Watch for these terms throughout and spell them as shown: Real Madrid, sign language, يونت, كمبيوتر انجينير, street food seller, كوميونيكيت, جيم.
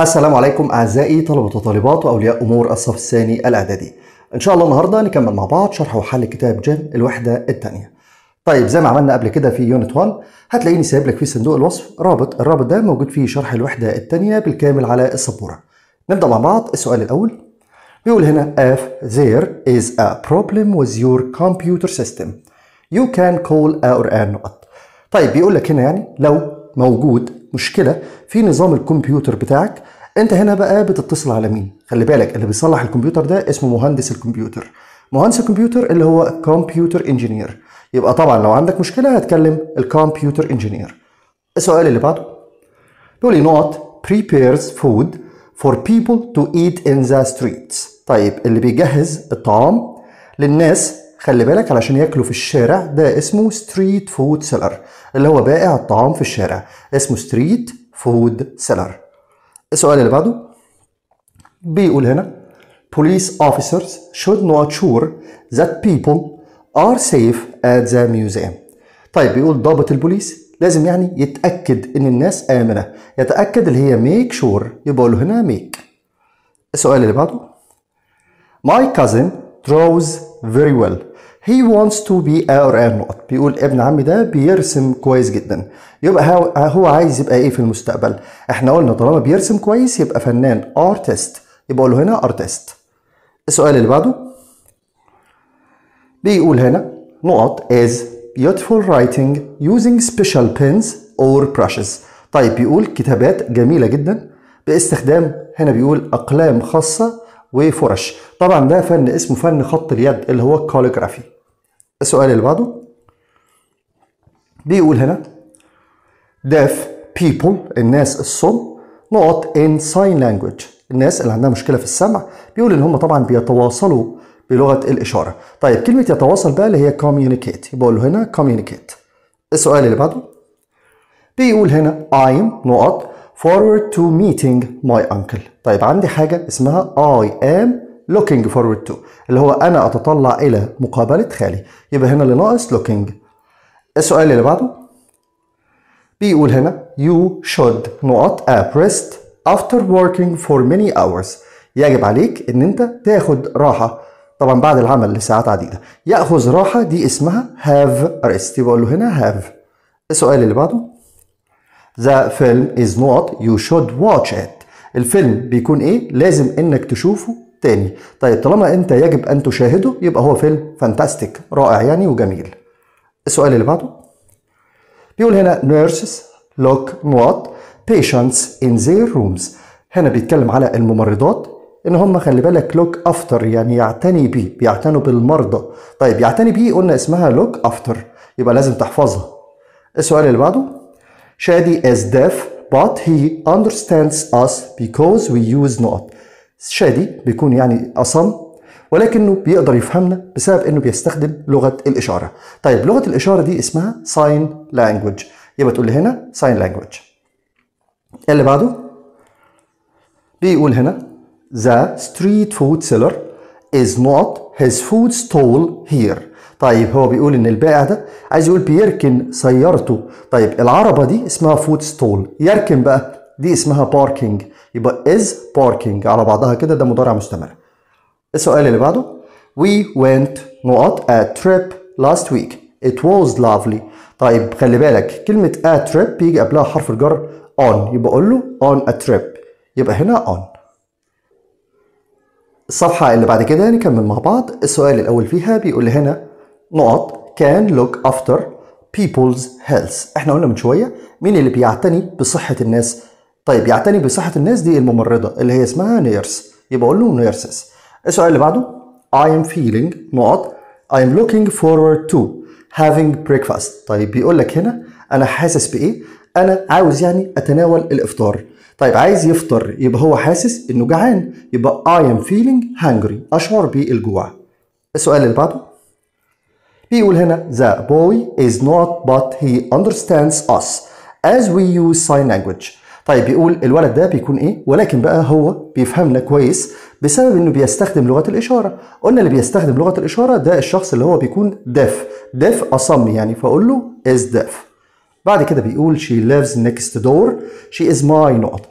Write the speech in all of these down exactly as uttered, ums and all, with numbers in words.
السلام عليكم أعزائي طلبة وطالبات وأولياء أمور الصف الثاني الإعدادي. إن شاء الله النهاردة نكمل مع بعض شرح وحل كتاب جيم الوحدة الثانية. طيب زي ما عملنا قبل كده في يونت واحد هتلاقيني سايب لك في صندوق الوصف رابط، الرابط ده موجود فيه شرح الوحدة الثانية بالكامل على السبورة. نبدأ مع بعض. السؤال الأول بيقول هنا if there is a problem with your computer system you can call a or a not. طيب بيقول لك هنا يعني لو موجود مشكلة في نظام الكمبيوتر بتاعك، انت هنا بقى بتتصل على مين؟ خلي بالك اللي بيصلح الكمبيوتر ده اسمه مهندس الكمبيوتر، مهندس الكمبيوتر اللي هو كمبيوتر انجينير، يبقى طبعا لو عندك مشكلة هتكلم الكمبيوتر انجينير. السؤال اللي بعده بيقول لي not prepares food for people to eat in the streets. طيب اللي بيجهز الطعام للناس خلي بالك علشان ياكلوا في الشارع ده اسمه street food seller، اللي هو بائع الطعام في الشارع اسمه street food seller. السؤال اللي بعده بيقول هنا police officers should not sure that people are safe at the museum. طيب بيقول ضابط البوليس لازم يعني يتأكد ان الناس آمنة، يتأكد اللي هي make sure، يبقى له هنا make. السؤال اللي بعده my cousin draws very well he wants to be a or a not. بيقول ابن عمي ده بيرسم كويس جدا، يبقى هو عايز يبقى ايه في المستقبل؟ احنا قلنا طالما بيرسم كويس يبقى فنان artist، يبقى له هنا artist. السؤال اللي بعده بيقول هنا نقط is beautiful writing using special pens or brushes. طيب بيقول كتابات جميلة جدا باستخدام هنا بيقول أقلام خاصة وفرش، طبعا ده فن اسمه فن خط اليد اللي هو calligraphy. السؤال اللي بعده بيقول هنا deaf people الناس الصم نقط in sign language الناس اللي عندها مشكلة في السمع، بيقول ان هم طبعا بيتواصلوا بلغة الإشارة. طيب كلمة يتواصل بقى اللي هي كوميونيكيت، يبقى له هنا كوميونيكيت. السؤال اللي بعده بيقول هنا I'm نقط forward to meeting my uncle. طيب عندي حاجة اسمها I am looking forward to اللي هو أنا أتطلع إلى مقابلة خالي، يبقى هنا اللي ناقص looking. السؤال اللي بعده بيقول هنا you should not rest after working for many hours. يجب عليك إن أنت تاخد راحة طبعا بعد العمل لساعات عديدة، يأخذ راحة دي اسمها have rest، يبقى له هنا have. السؤال اللي بعده The film is not you should watch it. الفيلم بيكون ايه؟ لازم انك تشوفه تاني. طيب طالما انت يجب ان تشاهده يبقى هو فيلم فانتاستيك رائع يعني وجميل. السؤال اللي بعده بيقول هنا nurses look not patients in their rooms. هنا بيتكلم على الممرضات ان هم خلي بالك look after يعني يعتني بيه، بيعتنوا بالمرضى. طيب يعتني بيه قلنا اسمها look after، يبقى لازم تحفظها. السؤال اللي بعده Shadi is deaf but he understands us because we use not. Shadi بيكون يعني أصم ولكنه بيقدر يفهمنا بسبب إنه بيستخدم لغة الإشارة. طيب لغة الإشارة دي اسمها sign language، يبقى تقول لي هنا sign language. اللي بعده بيقول هنا the street food seller is not his food stall here. طيب هو بيقول ان البائع ده عايز يقول بيركن سيارته، طيب العربه دي اسمها فود ستول، يركن بقى دي اسمها باركينج، يبقى از باركينج على بعضها كده ده مضارع مستمر. السؤال اللي بعده we went نقط a trip last week it was lovely. طيب خلي بالك كلمه a trip بيجي قبلها حرف الجر on، يبقى اقول له on a trip، يبقى هنا on. الصفحه اللي بعد كده نكمل مع بعض. السؤال الاول فيها بيقول لي هنا نقط can look after people's health. احنا قلنا من شويه مين اللي بيعتني بصحه الناس؟ طيب يعتني بصحه الناس دي الممرضه اللي هي اسمها نيرس، يبقى اقول له nurses. السؤال اللي بعده I am feeling نقط I am looking forward to having breakfast. طيب بيقول لك هنا انا حاسس بايه؟ انا عاوز يعني اتناول الافطار. طيب عايز يفطر يبقى هو حاسس انه جعان، يبقى I am feeling hungry اشعر بالجوع. السؤال اللي بعده بيقول هنا the boy is not but he understands us as we use sign language. طيب بيقول الولد ده بيكون ايه ولكن بقى هو بيفهمنا كويس بسبب انه بيستخدم لغة الاشارة. قلنا اللي بيستخدم لغة الاشارة ده الشخص اللي هو بيكون داف، داف اصم يعني، فاقول له is deaf. بعد كده بيقول she lives next door she is my not.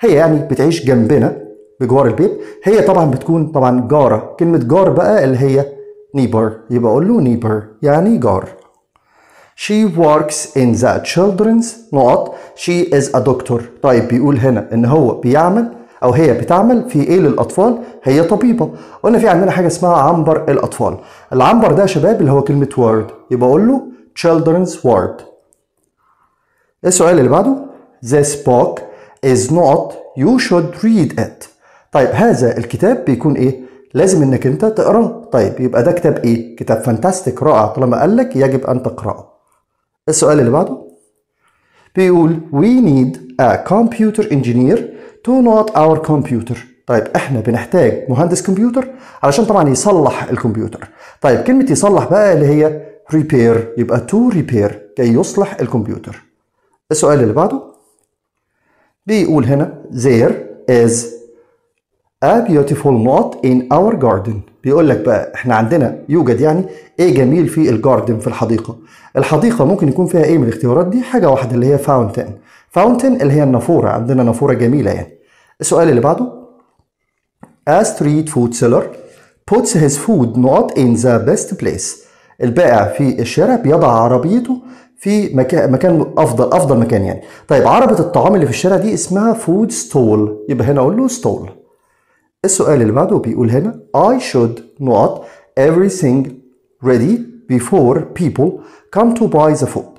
هي يعني بتعيش جنبنا بجوار البيت. هي طبعا بتكون طبعا جارة. كلمة جار بقى اللي هي neighbor، يبقى اقول له neighbor يعني جار. She works in the children's نقط she is a doctor. طيب بيقول هنا ان هو بيعمل او هي بتعمل في ايه للاطفال؟ هي طبيبه. قلنا في عندنا حاجه اسمها عنبر الاطفال. العنبر ده يا شباب اللي هو كلمه ward، يبقى اقول له children's ward. السؤال اللي بعده this book is not you should read it. طيب هذا الكتاب بيكون ايه؟ لازم انك انت تقراه. طيب يبقى ده كتاب ايه؟ كتاب فانتاستيك، رائع، طالما قال لك يجب ان تقراه. السؤال اللي بعده بيقول we need a computer engineer to not our computer. طيب احنا بنحتاج مهندس كمبيوتر علشان طبعا يصلح الكمبيوتر. طيب كلمة يصلح بقى اللي هي repair، يبقى to repair كي يصلح الكمبيوتر. السؤال اللي بعده بيقول هنا there is a beautiful knot in our garden. بيقول لك بقى احنا عندنا يوجد يعني ايه جميل في الجاردن، في الحديقه. الحديقه ممكن يكون فيها ايه من الاختيارات دي؟ حاجه واحده اللي هي فاونتن. فاونتن اللي هي النافوره، عندنا نافوره جميله يعني. السؤال اللي بعده a street food seller puts his food not in the best place. البائع في الشارع بيضع عربيته في مكان مكان افضل افضل مكان يعني. طيب عربه الطعام اللي في الشارع دي اسمها فود ستول، يبقى هنا اقول له ستول. السؤال اللي بعده بيقول هنا I should not everything ready before people come to buy the food.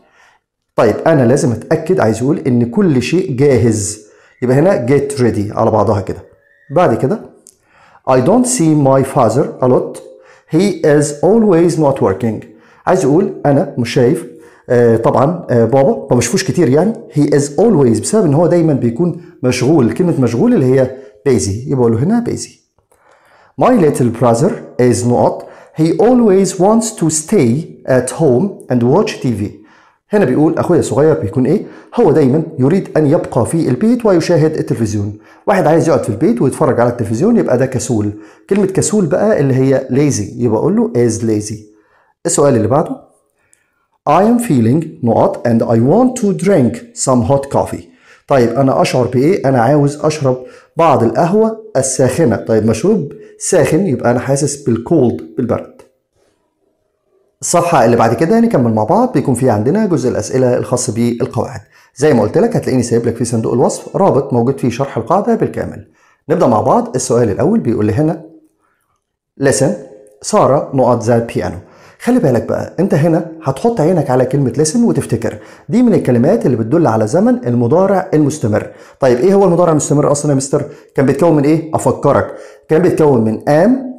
طيب أنا لازم أتأكد، عايز أقول إن كل شيء جاهز، يبقى هنا get ready على بعضها كده. بعد كده I don't see my father a lot he is always not working. عايز أقول أنا مش شايف آه طبعا آه بابا، ما بشوفوش كتير يعني. he is always بسبب إن هو دايما بيكون مشغول. كلمة مشغول اللي هي بيزي، يبقى له هنا بيزي. My little brother is not. He always wants to stay at home and watch تي في. هنا بيقول أخويا الصغير بيكون إيه؟ هو دايماً يريد أن يبقى في البيت ويشاهد التلفزيون. واحد عايز يقعد في البيت ويتفرج على التلفزيون يبقى ده كسول. كلمة كسول بقى اللي هي lazy، يبقى أقول له is lazy. السؤال اللي بعده I am feeling not and I want to drink some hot coffee. طيب أنا أشعر بإيه؟ أنا عاوز أشرب بعض القهوة الساخنة. طيب مشروب ساخن يبقى أنا حاسس بالكولد، بالبرد. الصفحة اللي بعد كده نكمل مع بعض، بيكون فيها عندنا جزء الأسئلة الخاص بالقواعد. زي ما قلت لك هتلاقيني سايب لك في صندوق الوصف رابط موجود فيه شرح القاعدة بالكامل. نبدأ مع بعض. السؤال الأول بيقول لي هنا listen سارة نقط ذات بيانو. خلي بالك بقى انت هنا هتحط عينك على كلمة لسن وتفتكر دي من الكلمات اللي بتدل على زمن المضارع المستمر. طيب ايه هو المضارع المستمر اصلا يا مستر؟ كان بيتكون من ايه؟ افكرك، كان بيتكون من ام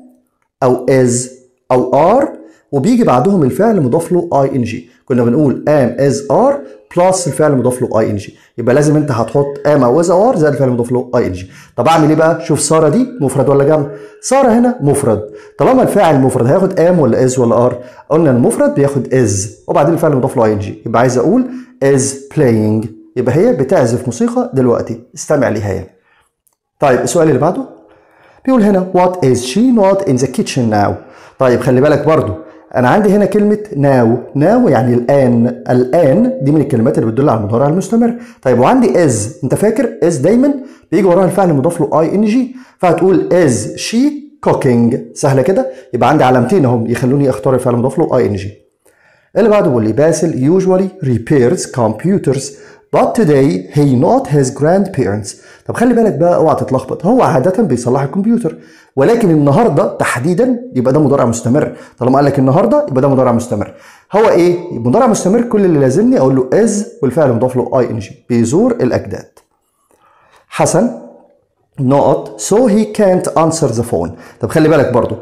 او از او ار وبيجي بعدهم الفعل مضاف له اي ان جي. كنا بنقول ام از ار بلس الفعل مضاف له اي ان جي، يبقى لازم انت هتحط ام او از او ار زائد الفعل مضاف له اي ان جي. طب اعمل ايه بقى؟ شوف ساره دي مفرد ولا جمع؟ ساره هنا مفرد. طالما الفاعل المفرد هياخد ام ولا از ولا ار؟ قلنا المفرد بياخد از وبعدين الفعل مضاف له اي ان جي، يبقى عايز اقول از بلاينج، يبقى هي بتعزف موسيقى دلوقتي، استمع ليها يعني. طيب السؤال اللي بعده بيقول هنا وات از شي نوت ان ذا كيتشن ناو. طيب خلي بالك برضه أنا عندي هنا كلمة ناو، ناو يعني الآن، الآن دي من الكلمات اللي بتدل على المضارع المستمر. طيب وعندي إز، أنت فاكر إز دايماً بيجي وراها الفعل المضاف له أي إن جي، فهتقول إز شي كوكينج، سهلة كده. يبقى عندي علامتين أهم يخلوني أختار الفعل المضاف له أي إن جي. اللي بعده بيقول لي باسل يوجوالي ريبيرز كمبيوترز but today he not his grandparents. طب خلي بالك بقى اوعى تتلخبط، هو عادة بيصلح الكمبيوتر ولكن النهارده تحديدا يبقى ده مضارع مستمر. طالما قال لك النهارده يبقى ده مضارع مستمر. هو ايه؟ مضارع مستمر كل اللي لازمني اقول له از والفعل مضاف له اي ان جي، بيزور الاجداد. حسن not so he can't answer the phone. طب خلي بالك برضو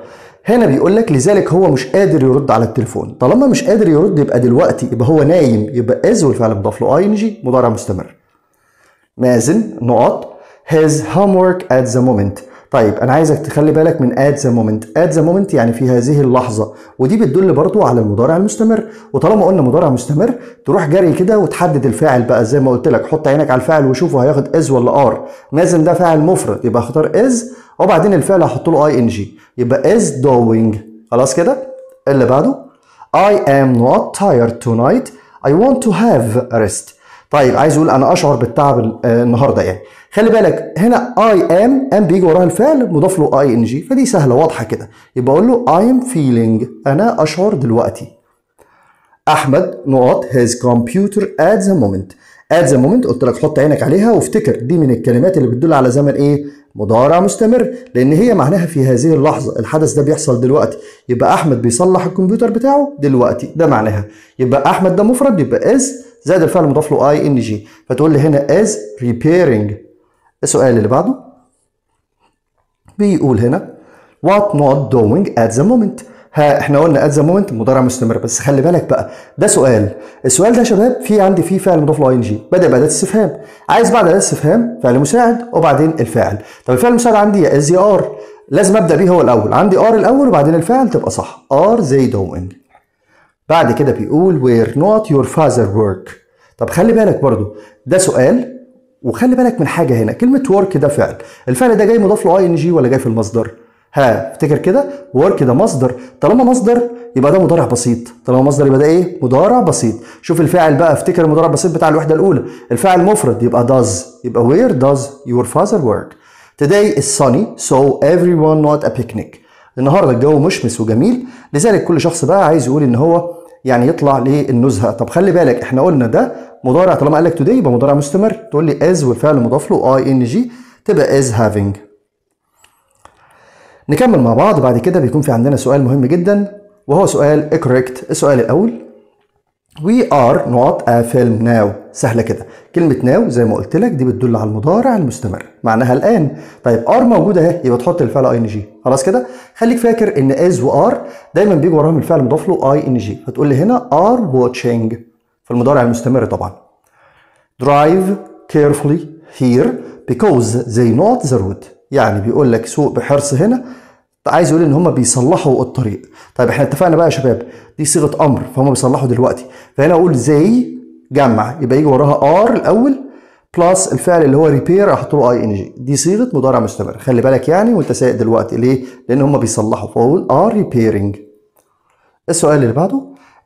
هنا بيقول لك لذلك هو مش قادر يرد على التليفون. طالما مش قادر يرد يبقى دلوقتي يبقى هو نايم، يبقى از والفعل مضاف له اي ان جي مضارع مستمر. مازن نقط his homework at the moment. طيب انا عايزك تخلي بالك من at the moment، at the moment يعني في هذه اللحظه، ودي بتدل برضه على المضارع المستمر. وطالما قلنا مضارع مستمر تروح جري كده وتحدد الفاعل بقى زي ما قلت لك، حط عينك على الفاعل وشوفه هياخد از ولا ار. مازن ده فاعل مفرد يبقى اختار از وبعدين الفعل هحط له اي ان جي، يبقى is doing. خلاص كده. اللي بعده I am not tired tonight I want to have a rest. طيب عايز يقول انا اشعر بالتعب النهارده يعني. خلي بالك هنا اي ام ام بيجي وراها الفعل مضاف له اي ان جي، فدي سهله واضحه كده. يبقى اقول له اي ام فيلينج، انا اشعر دلوقتي. احمد نقط هيز كمبيوتر ات ذا مومنت. ات ذا مومنت قلت لك حط عينك عليها وافتكر دي من الكلمات اللي بتدل على زمن ايه؟ مضارع مستمر، لان هي معناها في هذه اللحظه، الحدث ده بيحصل دلوقتي. يبقى احمد بيصلح الكمبيوتر بتاعه دلوقتي، ده معناها. يبقى احمد ده مفرد، يبقى از زائد الفعل المضاف له اي ان جي، فتقول لي هنا از ريبيرنج. السؤال اللي بعده بيقول هنا وات نوت دوينج ات ذا مومنت. ها احنا قلنا ات ذا مومنت مضارع مستمر، بس خلي بالك بقى ده سؤال. السؤال ده يا شباب في عندي فيه فعل مضاف له اي ان جي، بدا باداه استفهام، عايز بعد اداه استفهام فعل مساعد وبعدين الفاعل. طب الفعل المساعد عندي يا از يا ار، لازم ابدا بيه هو الاول، عندي ار الاول وبعدين الفاعل تبقى صح، ار زي دوينج. بعد كده بيقول وير نوت يور فاذر ورك. طب خلي بالك برضو ده سؤال، وخلي بالك من حاجه هنا، كلمه ورك ده فعل، الفعل ده جاي مضاف له اي ان جي ولا جاي في المصدر؟ ها افتكر كده، ورك ده مصدر، طالما مصدر يبقى ده مضارع بسيط، طالما مصدر يبقى ده ايه؟ مضارع بسيط. شوف الفاعل بقى، افتكر المضارع البسيط بتاع الوحده الاولى، الفاعل مفرد يبقى داز، يبقى وير داز يور فاذر ورك. Today is sunny so everyone not a picnic. النهارده الجو مشمس وجميل، لذلك كل شخص بقى عايز يقول ان هو يعني يطلع للنزهه. طب خلي بالك احنا قلنا ده مضارع، طالما قال لك today يبقى مضارع مستمر، تقول لي از والفعل مضاف له اي ان جي تبقى از having. نكمل مع بعض. بعد كده بيكون في عندنا سؤال مهم جدا، وهو سؤال اكريكت. السؤال الاول we are not a film now. سهله كده، كلمه ناو زي ما قلت لك دي بتدل على المضارع المستمر، معناها الان. طيب ار موجوده اهي، يبقى تحط الفعل اي ان جي. خلاص كده، خليك فاكر ان از وار دايما بيجي وراهم الفعل مضاف له اي ان جي، هتقول لي هنا ار واتشنج في المضارع المستمر طبعا. drive carefully here because they not the road. يعني بيقول لك سوق بحرص هنا، عايز يقول ان هم بيصلحوا الطريق. طيب احنا اتفقنا بقى يا شباب دي صيغه امر، فهم بيصلحوا دلوقتي، فهنا اقول زي جمع، يبقى يجي وراها ار الاول بلس الفعل اللي هو ريبير احط له اي ان جي، دي صيغه مضارع مستمر. خلي بالك يعني وانت سايق دلوقتي، ليه؟ لان هم بيصلحوا، فاقول ار ريبيرنج. السؤال اللي بعده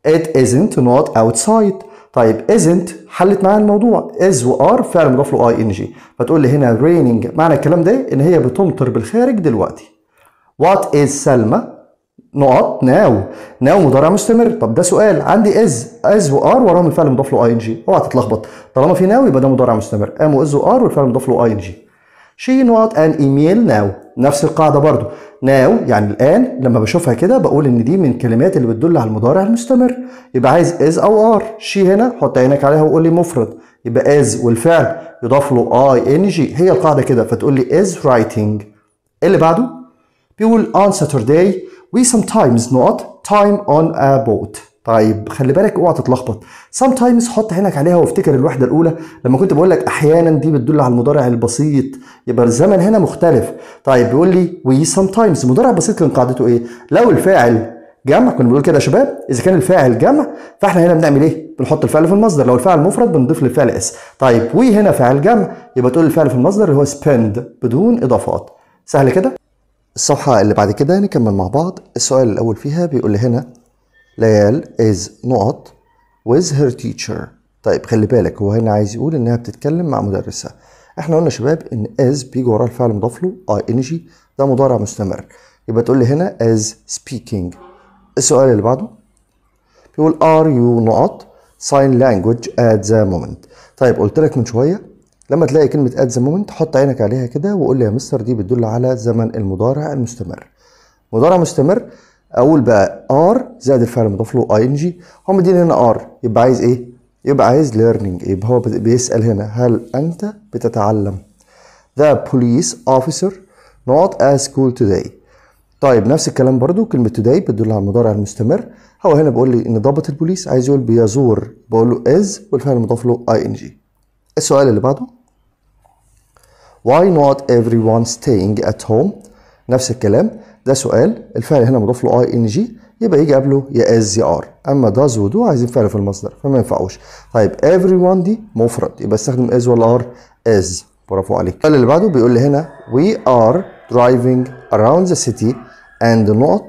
it isn't not outside. طيب isn't حلت معايا الموضوع، is وار فعل مضاف له اي ان جي، فتقول لي هنا raining معنى الكلام ده ان هي بتمطر بالخارج دلوقتي. what is سلمى نقط now. now مضارع مستمر. طب ده سؤال، عندي is is وار وراهم الفعل مضاف له اي ان جي، اوعى تتلخبط، طالما في now يبقى ده مضارع مستمر، ام واز وار والفعل مضاف له اي ان جي. she not an email now. نفس القاعده برضو، now يعني الان لما بشوفها كده بقول ان دي من الكلمات اللي بتدل على المضارع المستمر، يبقى عايز is او are. she هنا حط عينك عليها وقول لي مفرد، يبقى is والفعل يضاف له اي ان جي، هي القاعده كده، فتقول لي is writing. اللي بعده بيقول on Saturday we sometimes not time on a boat. طيب خلي بالك اوعى تتلخبط، sometimes حط عينك عليها وافتكر الوحده الاولى لما كنت بقول لك احيانا دي بتدل على المضارع البسيط، يبقى الزمن هنا مختلف. طيب بيقول لي we sometimes مضارع بسيط كان قاعدته ايه؟ لو الفاعل جمع، كنا بنقول كده يا شباب اذا كان الفاعل جمع فاحنا هنا بنعمل ايه؟ بنحط الفعل في المصدر، لو الفاعل مفرد بنضيف للفعل اس. طيب we هنا فاعل جمع، يبقى تقول الفعل في المصدر اللي هو spend بدون اضافات. سهل كده؟ الصفحة اللي بعد كده نكمل مع بعض. السؤال الأول فيها بيقول لي هنا ليال is not with her teacher. طيب خلي بالك هو هنا عايز يقول إنها بتتكلم مع مدرسها. إحنا قلنا شباب إن is بيجي وراه الفعل مضاف له ing، ده مضارع مستمر، يبقى تقول لي هنا is speaking. السؤال اللي بعده بيقول are you not sign language at the moment. طيب قلت لك من شوية لما تلاقي كلمة at the moment حط عينك عليها كده وقول لي يا مستر دي بتدل على زمن المضارع المستمر. مضارع مستمر أقول بقى are زائد الفعل المضاف له ing، هو مدين هنا are، يبقى عايز إيه؟ يبقى عايز learning، يبقى هو بيسأل هنا هل أنت بتتعلم؟ The police officer not at school today. طيب نفس الكلام برضو، كلمة today بتدل على المضارع المستمر، هو هنا بيقول لي إن ضابط البوليس عايز يقول بيزور، بقول له is والفعل المضاف له ing. السؤال اللي بعده why not everyone staying at home. نفس الكلام، ده سؤال، الفعل هنا مضاف له ing، يبقى يجي قبله يا از يا ار، اما does و do عايزين فعل في المصدر فما ينفعوش. طيب everyone دي مفرد، يبقى استخدم از ولا ار؟ از. برافو عليك. السؤال اللي بعده بيقول لي هنا we are driving around the city and not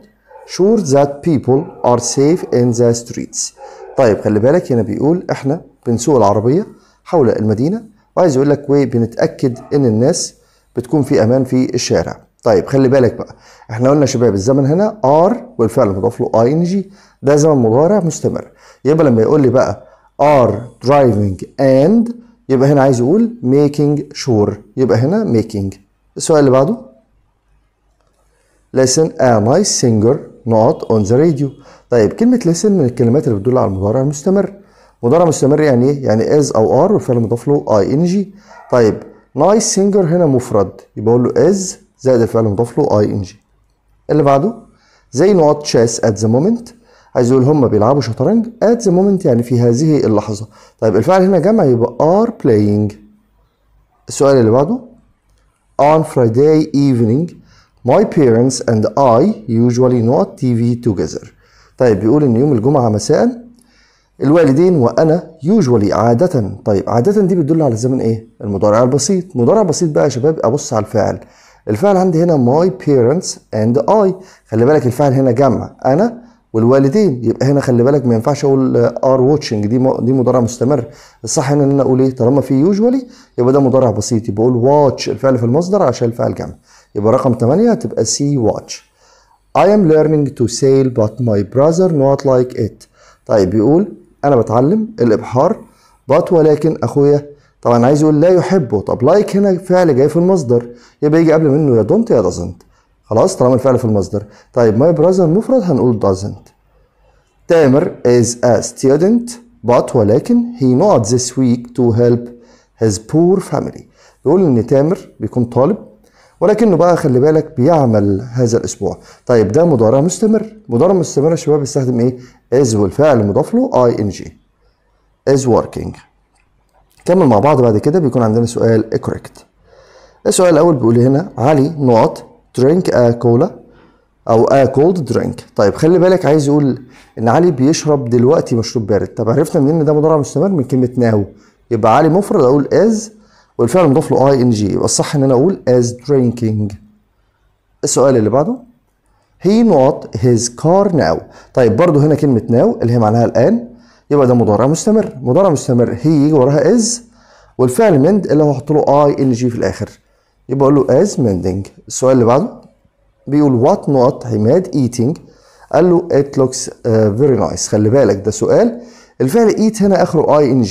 sure that people are safe in the streets. طيب خلي بالك هنا بيقول احنا بنسوق العربيه حول المدينة، وعايز يقول لك وبنتأكد ان الناس بتكون في امان في الشارع. طيب خلي بالك بقى، احنا قلنا شباب الزمن هنا ار والفعل مضاف له اي ان جي، ده زمن مضارع مستمر. يبقى لما يقول لي بقى ار driving and، يبقى هنا عايز يقول making sure، يبقى هنا making. السؤال اللي بعده listen am I singer not on the radio. طيب كلمة listen من الكلمات اللي بتدل على المضارع المستمر. مضارع مستمر يعني ايه؟ يعني is او are والفعل مضاف له اي ان جي. طيب nice singer هنا مفرد، يبقى اقول له is زائد الفعل مضاف له اي ان جي. اللي بعده زي نقط chess at the moment، عايز يقول هما بيلعبوا شطرنج، at the moment يعني في هذه اللحظة. طيب الفعل هنا جمع يبقى are playing. السؤال اللي بعده on Friday evening my parents and I usually not تي في together. طيب بيقول ان يوم الجمعة مساء الوالدين وانا usually عادة. طيب عادة دي بتدل على الزمن ايه؟ المضارع البسيط. مضارع بسيط بقى يا شباب، ابص على الفعل. الفعل عندي هنا my parents and I، خلي بالك الفعل هنا جمع انا والوالدين، يبقى هنا خلي بالك ما ينفعش اقول ار واتشنج، دي دي مضارع مستمر. الصح هنا ان انا اقول ايه؟ طالما في يوجوالي يبقى ده مضارع بسيط، يبقى اقول واتش الفعل في المصدر عشان الفعل جمع. يبقى رقم ثمانية هتبقى سي واتش. I am learning to sail but my brother not like it. طيب بيقول انا بتعلم الابحار but ولكن اخويا، طبعا عايز يقول لا يحبه. طب لايك هنا فعل جاي في المصدر، يبقى يجي قبل منه يا دونت يا دازنت، خلاص طالما الفعل في المصدر. طيب my brother مفرد هنقول doesn't. تامر is a student but ولكن he not this week to help his poor family. يقول ان تامر بيكون طالب ولكنه بقى خلي بالك بيعمل هذا الاسبوع. طيب ده مضارع مستمر. مضارع مستمر يا شباب بيستخدم ايه؟ is والفعل مضاف له ing is working. كمل مع بعض بعد كده بيكون عندنا سؤال correct. السؤال الاول بيقول هنا علي not drink a cola او a cold drink. طيب خلي بالك عايز يقول ان علي بيشرب دلوقتي مشروب بارد. طب عرفنا منين ان ده مضارع مستمر؟ من كلمه ناو. يبقى علي مفرد اقول is والفعل مضاف له اي ان جي، يبقى الصح ان انا اقول is drinking. السؤال اللي بعده he not his car now. طيب برضه هنا كلمه ناو اللي هي معناها الان، يبقى ده مضارع مستمر. مضارع مستمر هي يجي وراها is والفعل mend اللي هو هحط له اي ان جي في الاخر، يبقى اقول له as mending. السؤال اللي بعده بيقول what not عماد eating، قال له it looks uh, very nice. خلي بالك ده سؤال الفعل eat هنا اخره ing.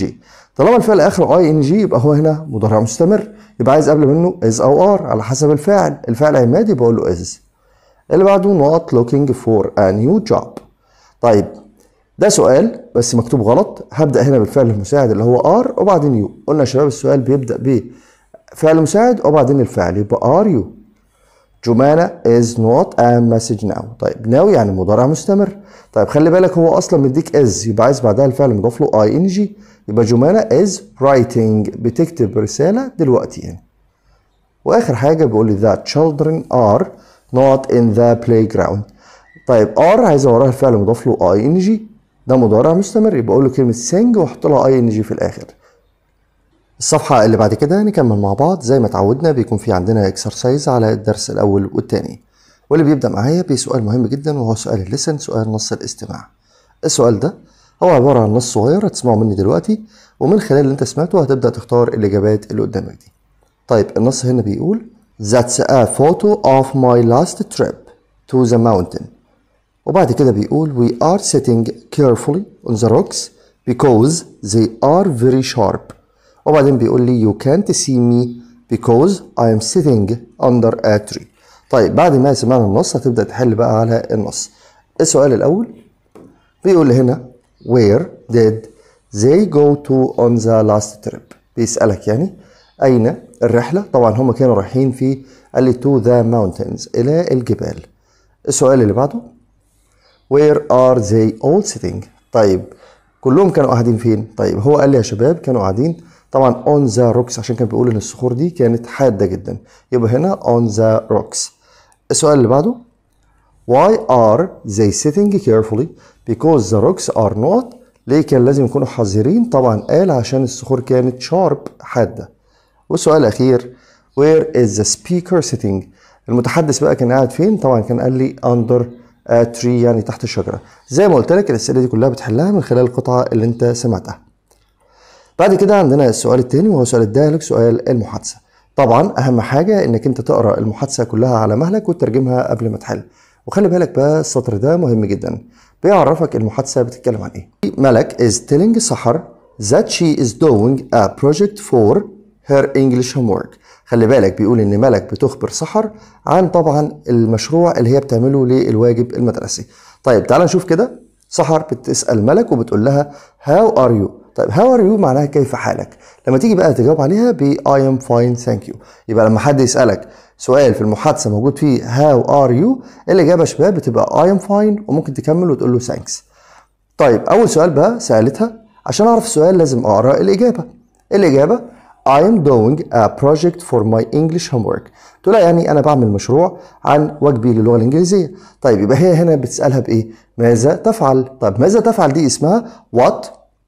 طالما الفعل اخره ing يبقى هو هنا مضارع مستمر، يبقى عايز قبل منه is او are على حسب الفاعل. الفاعل عماد يبقى اقول له is. اللي بعده not looking for a new job. طيب ده سؤال بس مكتوب غلط. هبدأ هنا بالفعل المساعد اللي هو are وبعدين you. قلنا يا شباب السؤال بيبدأ ب فعل مساعد وبعدين الفعل، يبقى are you. جمانة is not a message now. طيب now يعني مضارع مستمر. طيب خلي بالك هو اصلا مديك is، يبقى عايز بعدها الفعل مضاف له ing، يبقى جمانة is writing بتكتب رسالة دلوقتي يعني. واخر حاجة بيقول لي that children are not in the playground. طيب are عايز وراها الفعل مضاف له ing، ده مضارع مستمر، يبقى اقول له كلمة sing واحط لها ing في الاخر. الصفحة اللي بعد كده نكمل مع بعض زي ما اتعودنا. بيكون في عندنا اكسرسايز على الدرس الأول والتاني، واللي بيبدأ معايا بسؤال مهم جدا وهو سؤال الليسن، سؤال نص الاستماع. السؤال ده هو عبارة عن نص صغير هتسمعه مني دلوقتي، ومن خلال اللي انت سمعته هتبدأ تختار الإجابات اللي قدامك دي. طيب النص هنا بيقول That's a photo of my last trip to the mountain. وبعد كده بيقول We are sitting carefully on the rocks because they are very sharp. وبعدين بيقول لي you can't see me because I am sitting under a tree. طيب بعد ما سمعنا النص هتبدأ تحل بقى على النص. السؤال الأول بيقول لي هنا where did they go to on the last trip. بيسألك يعني أين الرحلة، طبعا هم كانوا رايحين في قال لي to the mountains إلى الجبال. السؤال اللي بعده where are they all sitting. طيب كلهم كانوا قاعدين فين؟ طيب هو قال لي يا شباب كانوا قاعدين طبعا اون ذا روكس عشان كان بيقول ان الصخور دي كانت حاده جدا، يبقى هنا اون ذا روكس. السؤال اللي بعده why are they sitting carefully because the rocks are not. ليه كان لازم يكونوا حذرين؟ طبعا قال عشان الصخور كانت شارب حاده. والسؤال الاخير where is the speaker sitting. المتحدث بقى كان قاعد فين؟ طبعا كان قال لي under a tree يعني تحت الشجره. زي ما قلت لك الاسئله دي كلها بتحلها من خلال القطعه اللي انت سمعتها. بعد كده عندنا السؤال الثاني وهو سؤال الديالوج، سؤال المحادثه. طبعا اهم حاجه انك انت تقرا المحادثه كلها على مهلك وتترجمها قبل ما تحل، وخلي بالك بقى السطر ده مهم جدا، بيعرفك المحادثه بتتكلم عن ايه. ملك is telling سحر that she is doing a project for her English homework. خلي بالك بيقول ان ملك بتخبر سحر عن طبعا المشروع اللي هي بتعمله للواجب المدرسي. طيب تعال نشوف كده، سحر بتسال ملك وبتقول لها how are you. طيب how are you معناها كيف حالك. لما تيجي بقى تجاوب عليها ب I am fine thank you. يبقى لما حد يسالك سؤال في المحادثه موجود فيه how are you، الاجابه يا شباب بتبقى I am fine وممكن تكمل وتقول له thanks. طيب اول سؤال بقى سالتها، عشان اعرف السؤال لازم اقرا الاجابه. الاجابه I am doing a project for my English homework. تقول لها يعني انا بعمل مشروع عن واجبي للغه الانجليزيه. طيب يبقى هي هنا بتسالها بايه؟ ماذا تفعل. طيب ماذا تفعل دي اسمها what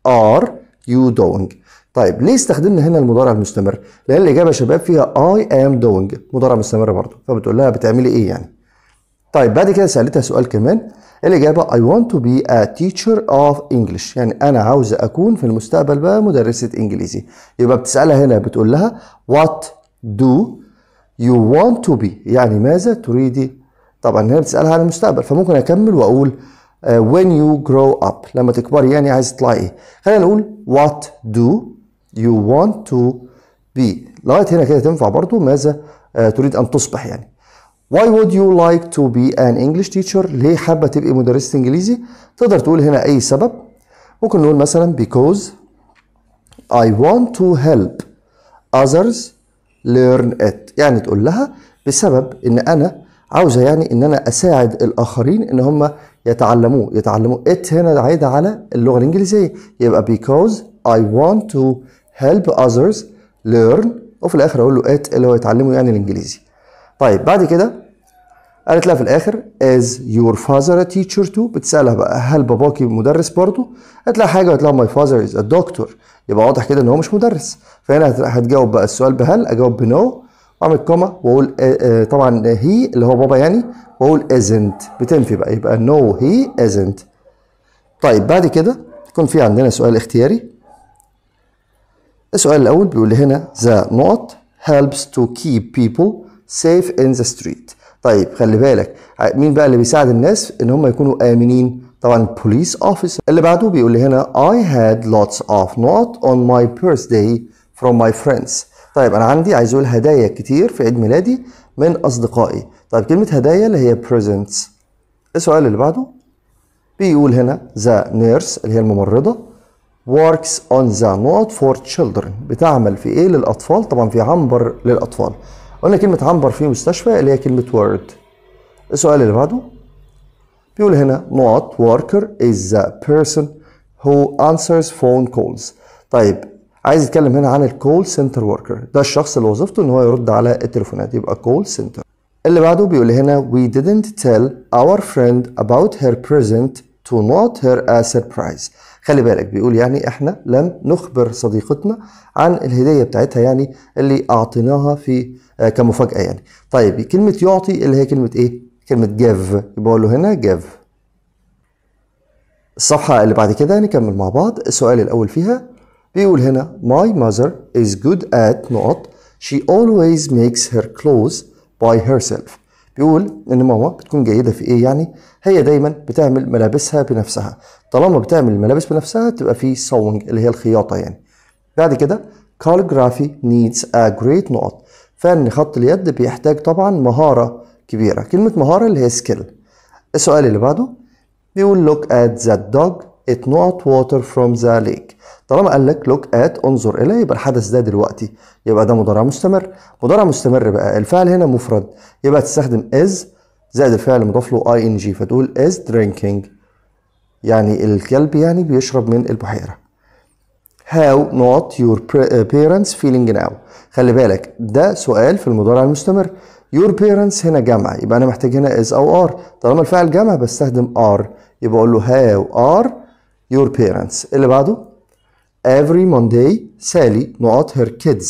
are you doing. طيب ليه استخدمنا هنا المضارع المستمر؟ لان الاجابه يا شباب فيها I am doing مضارع مستمر برضه، فبتقول لها بتعملي ايه يعني. طيب بعد كده سالتها سؤال كمان، الاجابه I want to be a teacher of English، يعني انا عاوزه اكون في المستقبل بقى مدرسه انجليزي. يبقى بتسالها هنا بتقول لها what do you want to be، يعني ماذا تريدي. طبعا هنا بتسالها عن المستقبل، فممكن اكمل واقول uh, when you grow up، لما تكبري يعني عايزه تطلعي ايه. خلينا نقول what do you want to be، لغايه هنا كده تنفع برضو ماذا uh, تريد ان تصبح يعني. Why would you like to be an English teacher؟ ليه حابة تبقي مدرسة إنجليزي؟ تقدر تقول هنا أي سبب، ممكن نقول مثلا because I want to help others learn it، يعني تقول لها بسبب إن أنا عاوزة يعني إن أنا أساعد الآخرين إن هم يتعلموه، يتعلموا it هنا عايدة على اللغة الإنجليزية، يبقى because I want to help others learn وفي الآخر أقول له it اللي هو يتعلمه يعني الإنجليزي. طيب بعد كده قالت لها في الاخر از يور فازر تيتشر تو، بتسالها بقى هل باباكي مدرس برضه؟ قالت لها حاجه، قالت لها ماي فازر از ا دكتور، يبقى واضح كده ان هو مش مدرس. فهنا هتجاوب بقى السؤال بهل، اجاوب بنو واعمل كوما واقول آه آه طبعا هي اللي هو بابا يعني، واقول ازنت بتنفي بقى، يبقى نو هي ازنت. طيب بعد كده يكون في عندنا سؤال اختياري. السؤال الاول بيقول لي هنا ذا نوت helps to keep people safe in the street. طيب خلي بالك مين بقى اللي بيساعد الناس ان هم يكونوا امنين؟ طبعا police officer. اللي بعده بيقول لي هنا I had lots of not on my birthday from my friends. طيب انا عندي عايز اقول هدايا كتير في عيد ميلادي من اصدقائي. طيب كلمه هدايا اللي هي presents. السؤال اللي بعده بيقول هنا the nurse اللي هي الممرضه works on the not for children، بتعمل في ايه للاطفال؟ طبعا في عنبر للاطفال. قلنا كلمة عنبر في مستشفى اللي هي كلمة ward. السؤال اللي بعده بيقول هنا not worker is the person who answers phone calls. طيب عايز يتكلم هنا عن الكول سنتر وركر، ده الشخص اللي وظيفته ان هو يرد على التليفونات، يبقى كول سنتر. اللي بعده بيقول هنا we didn't tell our friend about her present to not her as surprise. خلي بالك بيقول يعني احنا لم نخبر صديقتنا عن الهدية بتاعتها يعني اللي اعطيناها في كمفاجأة يعني. طيب كلمة يعطي اللي هي كلمة ايه؟ كلمة give، يبقى اقول له هنا give. الصفحة اللي بعد كده نكمل مع بعض. السؤال الأول فيها بيقول هنا my mother is good at not she always makes her clothes by herself. بيقول ان ماما بتكون جيدة في ايه يعني؟ هي دايما بتعمل ملابسها بنفسها. طالما بتعمل الملابس بنفسها تبقى في sewing اللي هي الخياطة يعني. بعد كده calligraphy needs a great not، فن خط اليد بيحتاج طبعا مهارة كبيرة، كلمة مهارة اللي هي سكيل. السؤال اللي بعده بيقول look at that dog it not water from the lake. طالما قال لك look at انظر إليه يبقى الحدث ده دلوقتي، يبقى ده مضارع مستمر. مضارع مستمر بقى الفعل هنا مفرد، يبقى تستخدم is زائد الفعل مضاف له ing، فتقول is drinking يعني الكلب يعني بيشرب من البحيرة. How not your parents feeling now. خلي بالك ده سؤال في المضارع المستمر. Your parents هنا جمع، يبقى أنا محتاج هنا is أو are، طالما الفعل جمع بستخدم are، يبقى أقول له how are your parents. اللي بعده every Monday سالي not her kids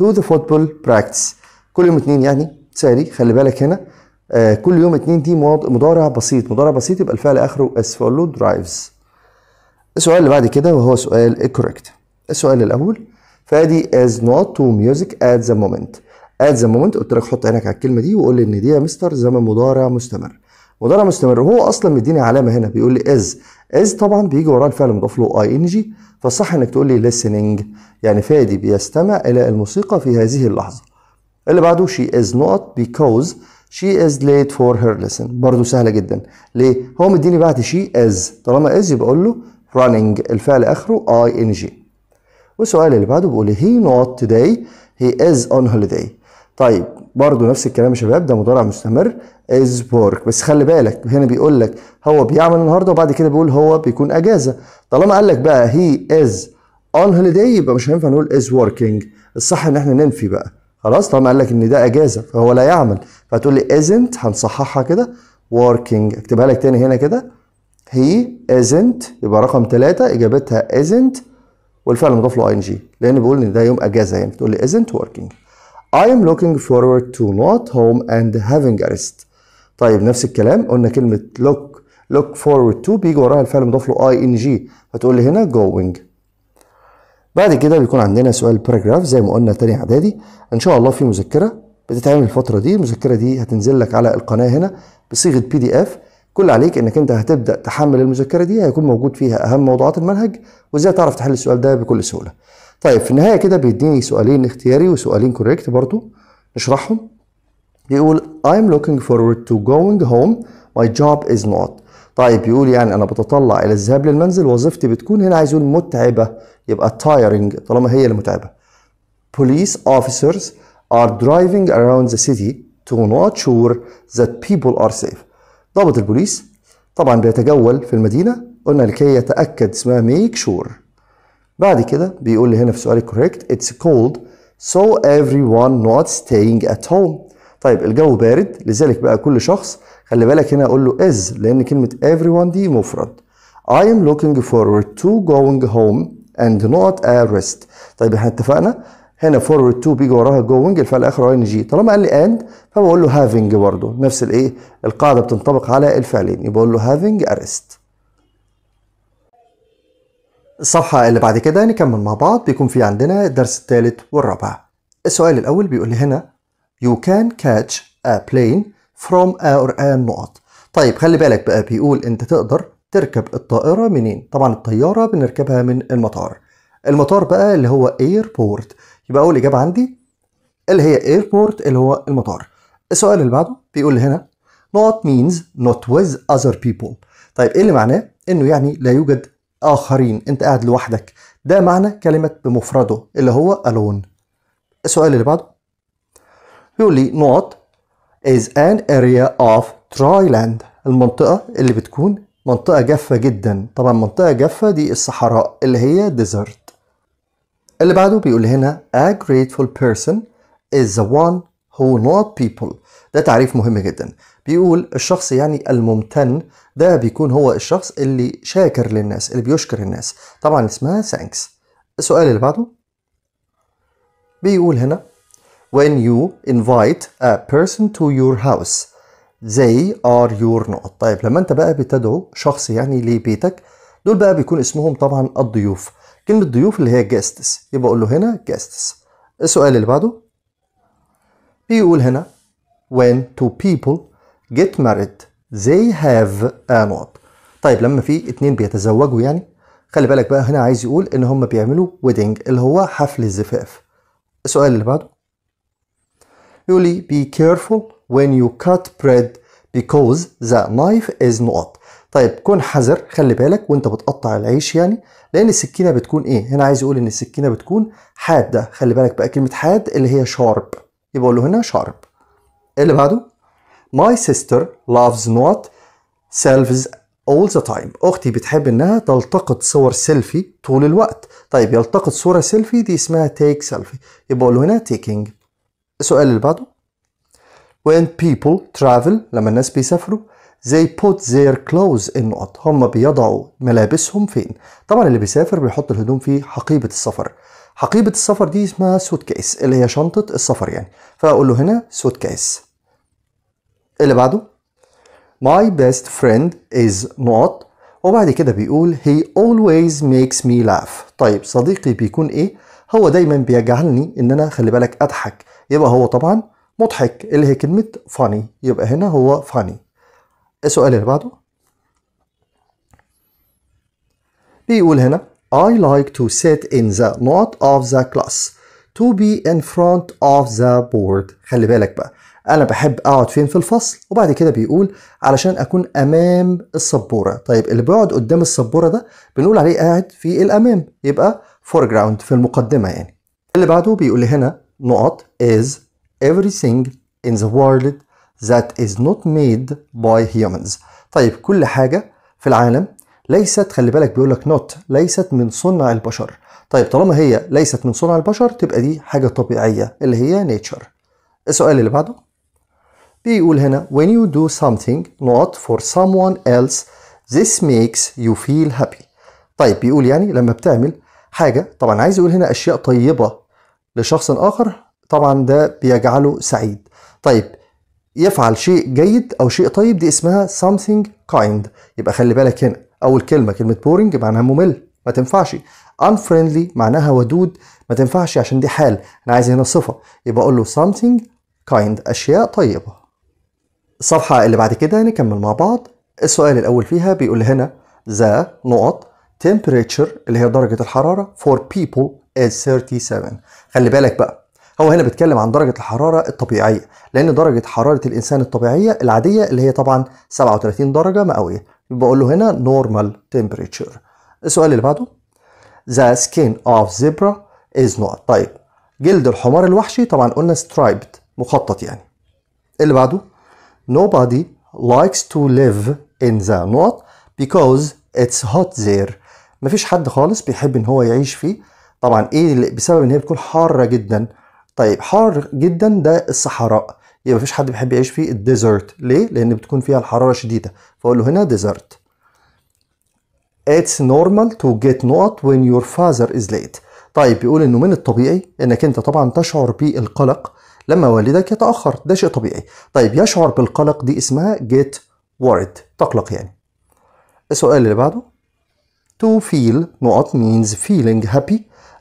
to the football practice. كل يوم اتنين يعني سالي. خلي بالك هنا آه كل يوم اتنين دي مضارع بسيط، مضارع بسيط يبقى الفعل آخره as follow drives. السؤال اللي بعد كده وهو سؤال correct. السؤال الأول، فادي is not to music at the moment. at the moment قلت لك حط عينك على الكلمة دي وقول لي إن دي يا مستر زمن مضارع مستمر. مضارع مستمر هو أصلا مديني علامة هنا بيقول لي is. is طبعا بيجي وراه الفعل المضاف له ing، فالصح إنك تقول لي listening، يعني فادي بيستمع إلى الموسيقى في هذه اللحظة. اللي بعده she is not because she is late for her lesson، برضه سهلة جدا. ليه؟ هو مديني بعد she is، طالما is يبقى أقول له running الفعل آخره ing. والسؤال اللي بعده بيقول لي he not today he is on holiday. طيب برضه نفس الكلام يا شباب، ده مضارع مستمر is work، بس خلي بالك هنا بيقول لك هو بيعمل النهارده وبعد كده بيقول هو بيكون اجازه. طالما قال لك بقى he is on holiday يبقى مش هينفع نقول is working، الصح ان احنا ننفي بقى خلاص. طالما قال لك ان ده اجازه فهو لا يعمل، فهتقول لي isn't هنصححها كده working. اكتبها لك تاني هنا كده he isn't، يبقى رقم ثلاثة اجابتها isn't والفعل مضاف له ing لان بيقول ان ده يوم اجازه، يعني فتقول لي isn't working. I am looking forward to not home and having a rest. طيب نفس الكلام، قلنا كلمة look look forward to بيجي وراها الفعل المضاف له ing، فتقول لي هنا going. بعد كده بيكون عندنا سؤال paragraph زي ما قلنا تاني اعدادي، ان شاء الله في مذكرة بتتعمل الفترة دي، المذكرة دي هتنزل لك على القناة هنا بصيغة بي دي اف، كل عليك انك انت هتبدأ تحمل المذكرة دي، هيكون موجود فيها اهم موضوعات المنهج وازاي تعرف تحل السؤال ده بكل سهولة. طيب في النهاية كده بيديني سؤالين اختياري وسؤالين كوريكت برضو نشرحهم. بيقول I'm looking forward to going home my job is not. طيب بيقول يعني أنا بتطلع إلى الذهاب للمنزل وظيفتي بتكون، هنا عايز يقول متعبة يبقى tiring طالما هي المتعبة. Police officers are driving around the city to not sure that people are safe. ضابط البوليس طبعا بيتجول في المدينة، قلنا لكي يتأكد اسمها make sure. بعد كده بيقول لي هنا في سؤال correct it's cold so everyone not staying at home. طيب الجو بارد لذلك بقى كل شخص، خلي بالك هنا اقول له is لان كلمة everyone دي مفرد. I am looking forward to going home and not a rest. طيب احنا اتفقنا هنا forward to بيجي وراها going الفعل اخره ing، طالما قال لي and فبقول له having برضه نفس الايه القاعدة بتنطبق على الفعلين، يبقى اقول له having a rest. الصفحة اللي بعد كده نكمل مع بعض، بيكون في عندنا الدرس الثالث والرابع. السؤال الأول بيقول لي هنا You can catch a plane from a or a نقط. طيب خلي بالك بقى بيقول أنت تقدر تركب الطائرة منين؟ طبعا الطيارة بنركبها من المطار. المطار بقى اللي هو airport، يبقى أول إجابة عندي اللي هي airport اللي هو المطار. السؤال اللي بعده بيقول لي هنا not means not with other people. طيب إيه اللي معناه؟ إنه يعني لا يوجد آخرين، أنت قاعد لوحدك، ده معنى كلمة بمفرده اللي هو alone. السؤال اللي بعده بيقول لي not is an area of dry land. المنطقة اللي بتكون منطقة جافة جدا، طبعا منطقة جافة دي الصحراء اللي هي desert. اللي بعده بيقول لي هنا a grateful person is the one who not people. ده تعريف مهم جدا، بيقول الشخص يعني الممتن ده بيكون هو الشخص اللي شاكر للناس اللي بيشكر الناس، طبعا اسمها thanks. السؤال اللي بعده بيقول هنا when you invite a person to your house they are your not. طيب لما انت بقى بتدعو شخص يعني لبيتك، دول بقى بيكون اسمهم طبعا الضيوف، كلمة ضيوف اللي هي guests، يبقى اقول له هنا guests. السؤال اللي بعده بيقول هنا when two people get married they have a not. طيب لما في اتنين بيتزوجوا يعني، خلي بالك بقى هنا عايز يقول ان هم بيعملوا wedding اللي هو حفل الزفاف. السؤال اللي بعده يقول لي be careful when you cut bread because the knife is not. طيب كن حذر خلي بالك وانت بتقطع العيش يعني، لان السكينة بتكون ايه، هنا عايز يقول ان السكينة بتكون حادة، خلي بالك بقى كلمة حاد اللي هي sharp، يبقى اقول له هنا sharp. اللي بعده My sister loves not selfies all the time. أختي بتحب إنها تلتقط صور سيلفي طول الوقت. طيب يلتقط صورة سيلفي دي اسمها take selfie، يبقى أقول هنا taking. السؤال اللي بعده When people travel لما الناس بيسافروا they put their clothes in نقط. هم بيضعوا ملابسهم فين؟ طبعا اللي بيسافر بيحط الهدوم في حقيبة السفر، حقيبة السفر دي اسمها سوت كيس اللي هي شنطة السفر يعني، فأقول له هنا سوت كيس. اللي بعده My best friend is not وبعد كده بيقول he always makes me laugh. طيب صديقي بيكون ايه؟ هو دايما بيجعلني ان انا خلي بالك اضحك، يبقى هو طبعا مضحك اللي هي كلمة funny، يبقى هنا هو funny. السؤال اللي بعده بيقول هنا I like to sit in the not of the class to be in front of the board. خلي بالك بقى أنا بحب أقعد فين في الفصل، وبعد كده بيقول علشان أكون أمام السبورة. طيب اللي بيقعد قدام السبورة ده بنقول عليه قاعد في الأمام، يبقى foreground في المقدمة يعني. اللي بعده بيقول هنا not is everything in the world that is not made by humans. طيب كل حاجة في العالم ليست، خلي بالك بيقول لك not، ليست من صنع البشر. طيب طالما هي ليست من صنع البشر تبقى دي حاجة طبيعية اللي هي nature. السؤال اللي بعده بيقول هنا when you do something not for someone else this makes you feel happy. طيب بيقول يعني لما بتعمل حاجة، طبعا عايز يقول هنا أشياء طيبة لشخص آخر طبعا ده بيجعله سعيد. طيب يفعل شيء جيد أو شيء طيب دي اسمها something kind. يبقى خلي بالك هنا أول كلمة كلمة boring معناها ممل ما تنفعش، unfriendly معناها ودود ما تنفعش عشان دي حال، أنا عايز هنا صفة، يبقى أقول له something kind أشياء طيبة. الصفحة اللي بعد كده نكمل مع بعض. السؤال الأول فيها بيقول هنا the نقط temperature اللي هي درجة الحرارة for people is سبعة وثلاثين. خلي بالك بقى هو هنا بيتكلم عن درجة الحرارة الطبيعية، لأن درجة حرارة الإنسان الطبيعية العادية اللي هي طبعا سبعة وثلاثين درجة مئوية، يبقى أقول له هنا normal temperature. السؤال اللي بعده the skin of zebra is نقط. طيب جلد الحمار الوحشي طبعا قلنا striped مخطط يعني. اللي بعده Nobody likes to live in the north because it's hot there. مفيش حد خالص بيحب ان هو يعيش فيه، طبعا ايه بسبب ان هي بتكون حارة جدا. طيب حار جدا ده الصحراء، يبقى مفيش حد بيحب يعيش فيه الديزرت. ليه؟ لان بتكون فيها الحرارة شديدة، فاقول له هنا ديزرت. It's normal to get north when your father is late. طيب بيقول انه من الطبيعي انك انت طبعا تشعر بالقلق لما والدك يتأخر، ده شيء طبيعي. طيب يشعر بالقلق دي اسمها get worried تقلق يعني. السؤال اللي بعده to feel نقط means feeling happy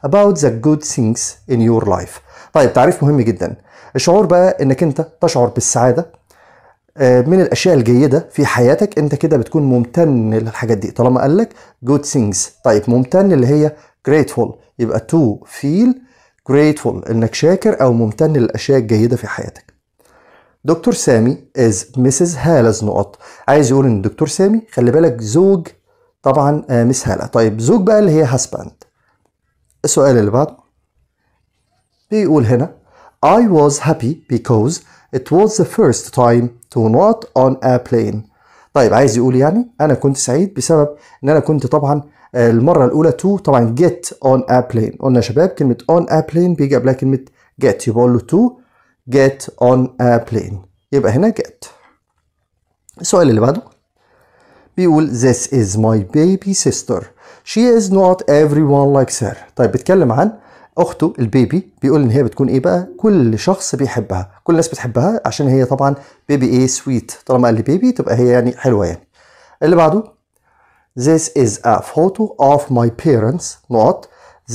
about the good things in your life. طيب تعريف مهم جدا، الشعور بقى انك انت تشعر بالسعادة من الاشياء الجيدة في حياتك، انت كده بتكون ممتن للحاجات دي طالما قال لك good things. طيب ممتن اللي هي grateful، يبقى to feel grateful انك شاكر او ممتن للاشياء الجيده في حياتك. دكتور سامي از مسز هالز نقط، عايز يقول ان دكتور سامي خلي بالك زوج طبعا مس هاله. طيب زوج بقى اللي هي husband. السؤال اللي بعده بيقول هنا I was happy because it was the first time to not on a plane. طيب عايز يقول يعني انا كنت سعيد بسبب ان انا كنت طبعا المرة الأولى to طبعا get on a plane. قلنا يا شباب كلمة on a plane بيجي قبلها كلمة get، يبقى أقول له to get on a plane، يبقى هنا get. السؤال اللي بعده بيقول this is my baby sister she is not everyone likes her. طيب بيتكلم عن أخته البيبي، بيقول إن هي بتكون إيه بقى؟ كل شخص بيحبها، كل الناس بتحبها عشان هي طبعا بيبي إيه سويت، طالما قال لي بيبي تبقى هي يعني حلوة يعني. اللي بعده This is a photo of my parents not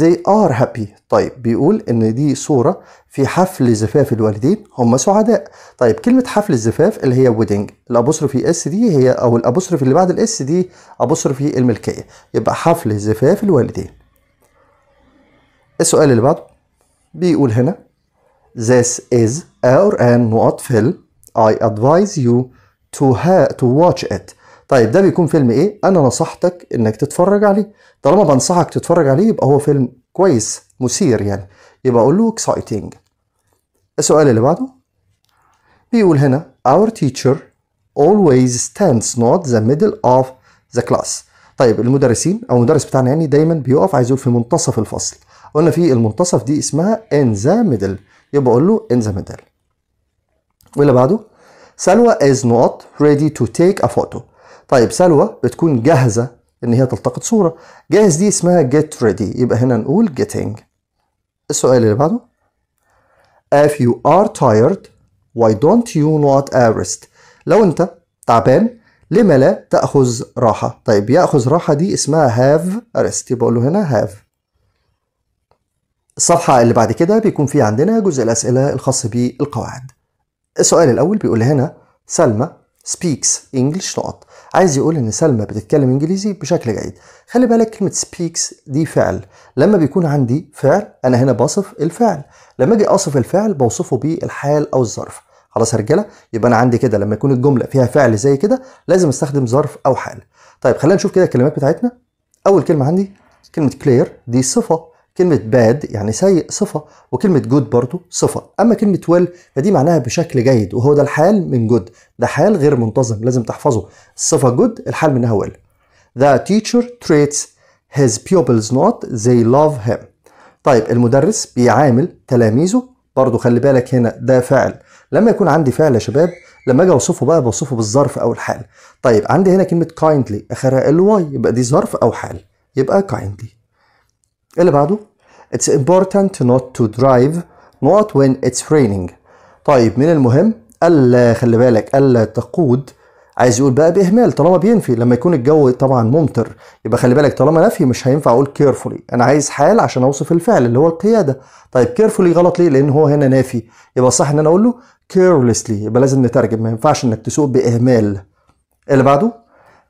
they are happy. طيب بيقول ان دي صورة في حفل زفاف الوالدين هم سعداء. طيب كلمة حفل الزفاف اللي هي wedding، الابوستروفي اس دي هي او الابوستروفي اللي بعد الاس دي ابوستروفي الملكية، يبقى حفل زفاف الوالدين. السؤال اللي بعده بيقول هنا This is our and not film I advise you to have to watch it. طيب ده بيكون فيلم ايه؟ انا نصحتك انك تتفرج عليه، طالما بنصحك تتفرج عليه يبقى هو فيلم كويس مثير يعني، يبقى اقول له exciting. السؤال اللي بعده بيقول هنا our teacher always stands not the middle of the class. طيب المدرسين او المدرس بتاعنا يعني دايما بيقف، عايز يقول في منتصف الفصل، قلنا في المنتصف دي اسمها in the middle، يبقى اقول له in the middle. واللي بعده سلوى is not ready to take a photo. طيب سلوى بتكون جاهزة إن هي تلتقط صورة، جاهز دي اسمها get ready، يبقى هنا نقول getting. السؤال اللي بعده If you are tired why don't you not rest. لو أنت تعبان لما لا تأخذ راحة. طيب يأخذ راحة دي اسمها have rest، يبقى له هنا have. الصفحة اللي بعد كده بيكون فيه عندنا جزء الأسئلة الخاص بالقواعد. السؤال الأول بيقول هنا سلمى speaks English نقط، عايز يقول إن سلمى بتتكلم إنجليزي بشكل جيد. خلي بالك كلمة speaks دي فعل، لما بيكون عندي فعل أنا هنا بصف الفعل، لما أجي أصف الفعل بوصفه بالحال أو الظرف. خلاص يا رجالة، يبقى أنا عندي كده لما يكون الجملة فيها فعل زي كده لازم أستخدم ظرف أو حال. طيب خلينا نشوف كده الكلمات بتاعتنا. أول كلمة عندي كلمة clear دي صفة، كلمة باد يعني سيء صفة، وكلمة جود برضو صفة. أما كلمة ويل فدي معناها بشكل جيد، وهو ده الحال من جود، ده حال غير منتظم لازم تحفظه. الصفة جود الحال منها ويل. The teacher treats his pupils not they love him. طيب المدرس بيعامل تلاميذه، برضو خلي بالك هنا ده فعل، لما يكون عندي فعل يا شباب لما اجي اوصفه بقى بوصفه بالظرف او الحال. طيب عندي هنا كلمة kindly اخرها ال واي، يبقى دي ظرف او حال، يبقى kindly. اللي بعده It's important not to drive not when it's raining. طيب من المهم ألا، خلي بالك ألا تقود، عايز يقول بقى بإهمال طالما بينفي، لما يكون الجو طبعا ممطر يبقى خلي بالك طالما نفي مش هينفع أقول carefully، أنا عايز حال عشان أوصف الفعل اللي هو القيادة. طيب carefully غلط ليه؟ لأن هو هنا نافي، يبقى صح إن أنا أقول له carelessly، يبقى لازم نترجم، ما ينفعش إنك تسوق بإهمال. اللي بعده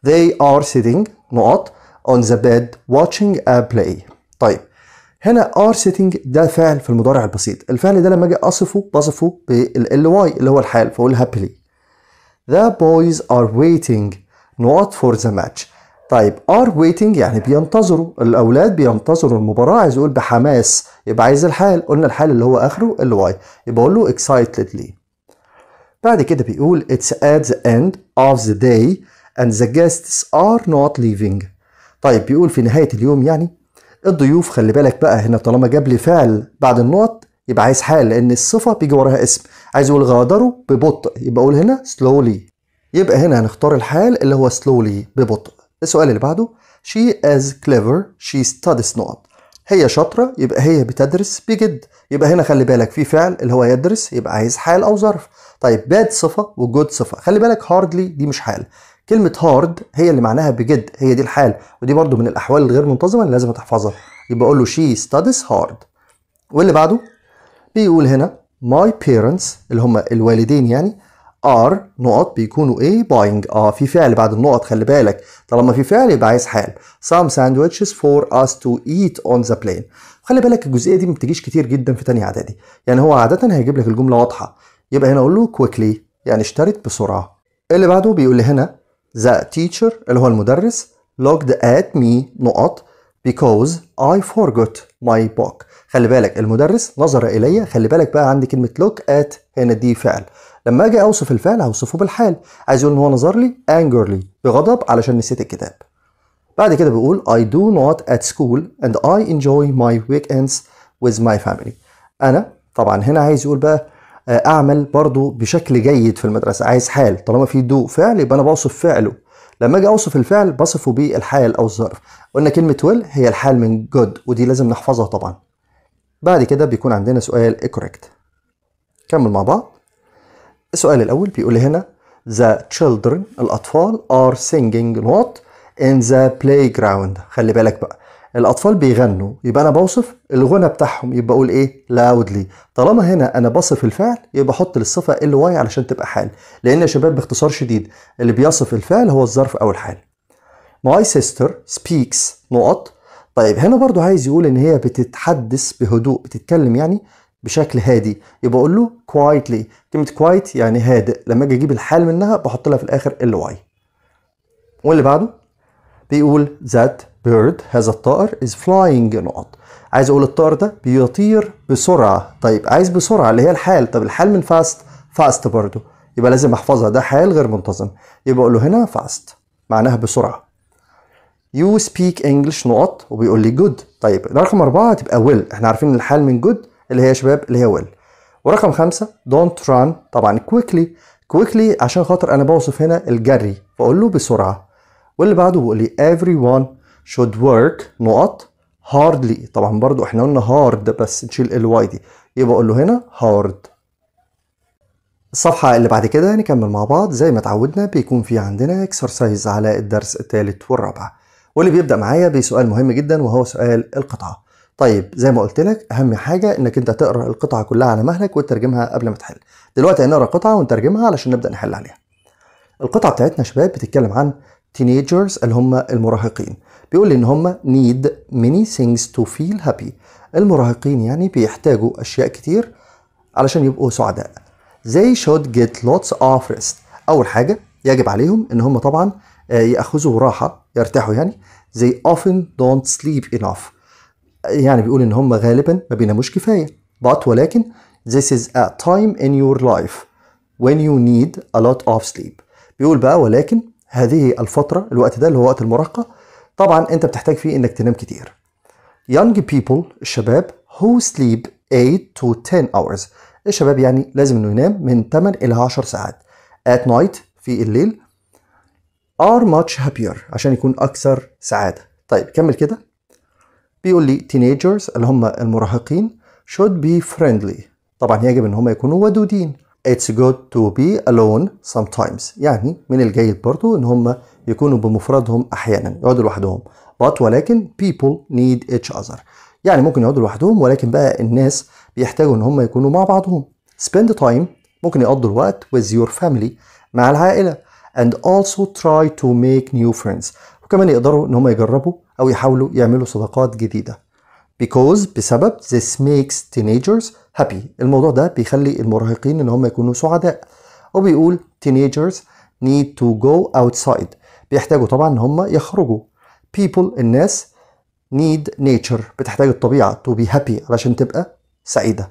They are sitting نقط on the bed watching a play. طيب هنا are sitting ده فعل في المضارع البسيط، الفعل ده لما اجي اصفه بصفه بال واي اللي هو الحال، فاقول happily. The boys are waiting not for the match. طيب are waiting يعني بينتظروا، الاولاد بينتظروا المباراه، عايز يقول بحماس يبقى عايز الحال، قلنا الحال اللي هو اخره ال واي، يبقى اقول له excitedly. بعد كده بيقول it's at the end of the day and the guests are not leaving. طيب بيقول في نهايه اليوم يعني الضيوف، خلي بالك بقى هنا طالما جاب لي فعل بعد النقط يبقى عايز حال، لان الصفه بيجي وراها اسم، عايز اقول غادروا ببطء، يبقى اقول هنا slowly، يبقى هنا هنختار الحال اللي هو slowly ببطء. السؤال اللي بعده she is clever she studies نقط، هي شاطره يبقى هي بتدرس بجد، يبقى هنا خلي بالك في فعل اللي هو يدرس يبقى عايز حال او ظرف. طيب bad صفه وgood صفه، خلي بالك hardly دي مش حال، كلمة هارد هي اللي معناها بجد، هي دي الحال، ودي برضو من الأحوال الغير منتظمة اللي لازم تحفظها، يبقى أقول له she studies hard. واللي بعده بيقول هنا my parents اللي هم الوالدين يعني are نقط بيكونوا إيه buying، آه في فعل بعد النقط، خلي بالك طالما في فعل يبقى عايز حال. some sandwiches for us to eat on the plane. خلي بالك الجزئية دي ما بتجيش كتير جدا في تانية إعدادي، يعني هو عادة هيجيب لك الجملة واضحة، يبقى هنا أقول له quickly يعني اشترت بسرعة. اللي بعده بيقول لي هنا The teacher اللي هو المدرس looked at me نقط because I forgot my book. خلي بالك المدرس نظر إلي، خلي بالك بقى عندي كلمة look at هنا دي فعل، لما أجي أوصف الفعل هوصفه بالحال، عايز يقول إن هو نظر لي angrily بغضب علشان نسيت الكتاب. بعد كده بيقول I do not at school and I enjoy my weekends with my family. أنا طبعا هنا عايز يقول بقى اعمل برضو بشكل جيد في المدرسه، عايز حال، طالما في دو فعل يبقى انا بوصف فعله، لما اجي اوصف الفعل بصفه بالحال او الظرف. قلنا كلمه ويل هي الحال من جود، ودي لازم نحفظها طبعا. بعد كده بيكون عندنا سؤال كوريكت، كمل مع بعض. السؤال الاول بيقول هنا the children الاطفال are singing not in the playground. خلي بالك بقى الأطفال بيغنوا، يبقى أنا بوصف الغنى بتاعهم، يبقى أقول إيه؟ loudly. طالما هنا أنا بصف الفعل يبقى أحط للصفة ال واي علشان تبقى حال، لأن يا شباب باختصار شديد اللي بيصف الفعل هو الظرف أو الحال. my sister speaks نقط. طيب هنا برضو عايز يقول إن هي بتتحدث بهدوء، بتتكلم يعني بشكل هادي، يبقى أقول له quietly. كلمة quiet يعني هادئ، لما أجي أجيب الحال منها بحط لها في الآخر ال واي. واللي بعده بيقول that bird هذا الطائر is flying نقط، عايز اقول الطائر ده بيطير بسرعه. طيب عايز بسرعه اللي هي الحال، طب الحال من fast fast برضه، يبقى لازم احفظها، ده حال غير منتظم، يبقى اقول له هنا fast معناها بسرعه. you speak English نقط وبيقول لي good. طيب رقم أربعة تبقى will، احنا عارفين الحال من good اللي هي يا شباب اللي هي will. ورقم خمسة don't run طبعا quickly quickly عشان خاطر انا بوصف هنا الجري فاقول له بسرعه. واللي بعده بيقول لي everyone should work نقط hardly. طبعا برضو احنا قلنا hard بس نشيل ال واي دي، يبقى اقول له هنا hard. الصفحة اللي بعد كده نكمل مع بعض زي ما اتعودنا. بيكون في عندنا اكسرسايز على الدرس الثالث والرابع، واللي بيبدأ معايا بسؤال مهم جدا وهو سؤال القطعة. طيب زي ما قلت لك اهم حاجة انك انت تقرأ القطعة كلها على مهلك وتترجمها قبل ما تحل. دلوقتي هنقرأ قطعة ونترجمها علشان نبدأ نحل عليها. القطعة بتاعتنا شباب بتتكلم عن teenagers اللي هم المراهقين. بيقول لي ان هم need many things to feel happy. المراهقين يعني بيحتاجوا اشياء كتير علشان يبقوا سعداء. They should get lots of rest. أول حاجة يجب عليهم إن هم طبعا يأخذوا راحة، يرتاحوا يعني. They often don't sleep enough. يعني بيقول إن هم غالبا ما بيناموش كفاية. But ولكن this is a time in your life when you need a lot of sleep. بيقول بقى ولكن هذه الفترة، الوقت ده اللي هو وقت المراهقة، طبعا أنت بتحتاج فيه إنك تنام كتير. Young people الشباب who sleep eight to ten hours. الشباب يعني لازم انه ينام من ثمانية إلى عشر ساعات at night في الليل are much happier عشان يكون اكثر سعاده. طيب كمل كده. بيقول لي teenagers اللي هم المراهقين should be friendly. طبعا يجب ان هم يكونوا ودودين. it's good to be alone sometimes. يعني من الجيد برضو ان هم يكونوا بمفردهم احيانا، يقعدوا لوحدهم. but ولكن people need each other. يعني ممكن يقعدوا لوحدهم ولكن بقى الناس بيحتاجوا ان هم يكونوا مع بعضهم. spend time ممكن يقضوا الوقت with your family مع العائله. and also try to make new friends. وكمان يقدروا ان هم يجربوا او يحاولوا يعملوا صداقات جديده. because بسبب this makes teenagers happy. الموضوع ده بيخلي المراهقين ان هم يكونوا سعداء. وبيقول teenagers need to go outside. بيحتاجوا طبعا ان هم يخرجوا. people الناس need nature. بتحتاج الطبيعه to be happy علشان تبقى سعيدة.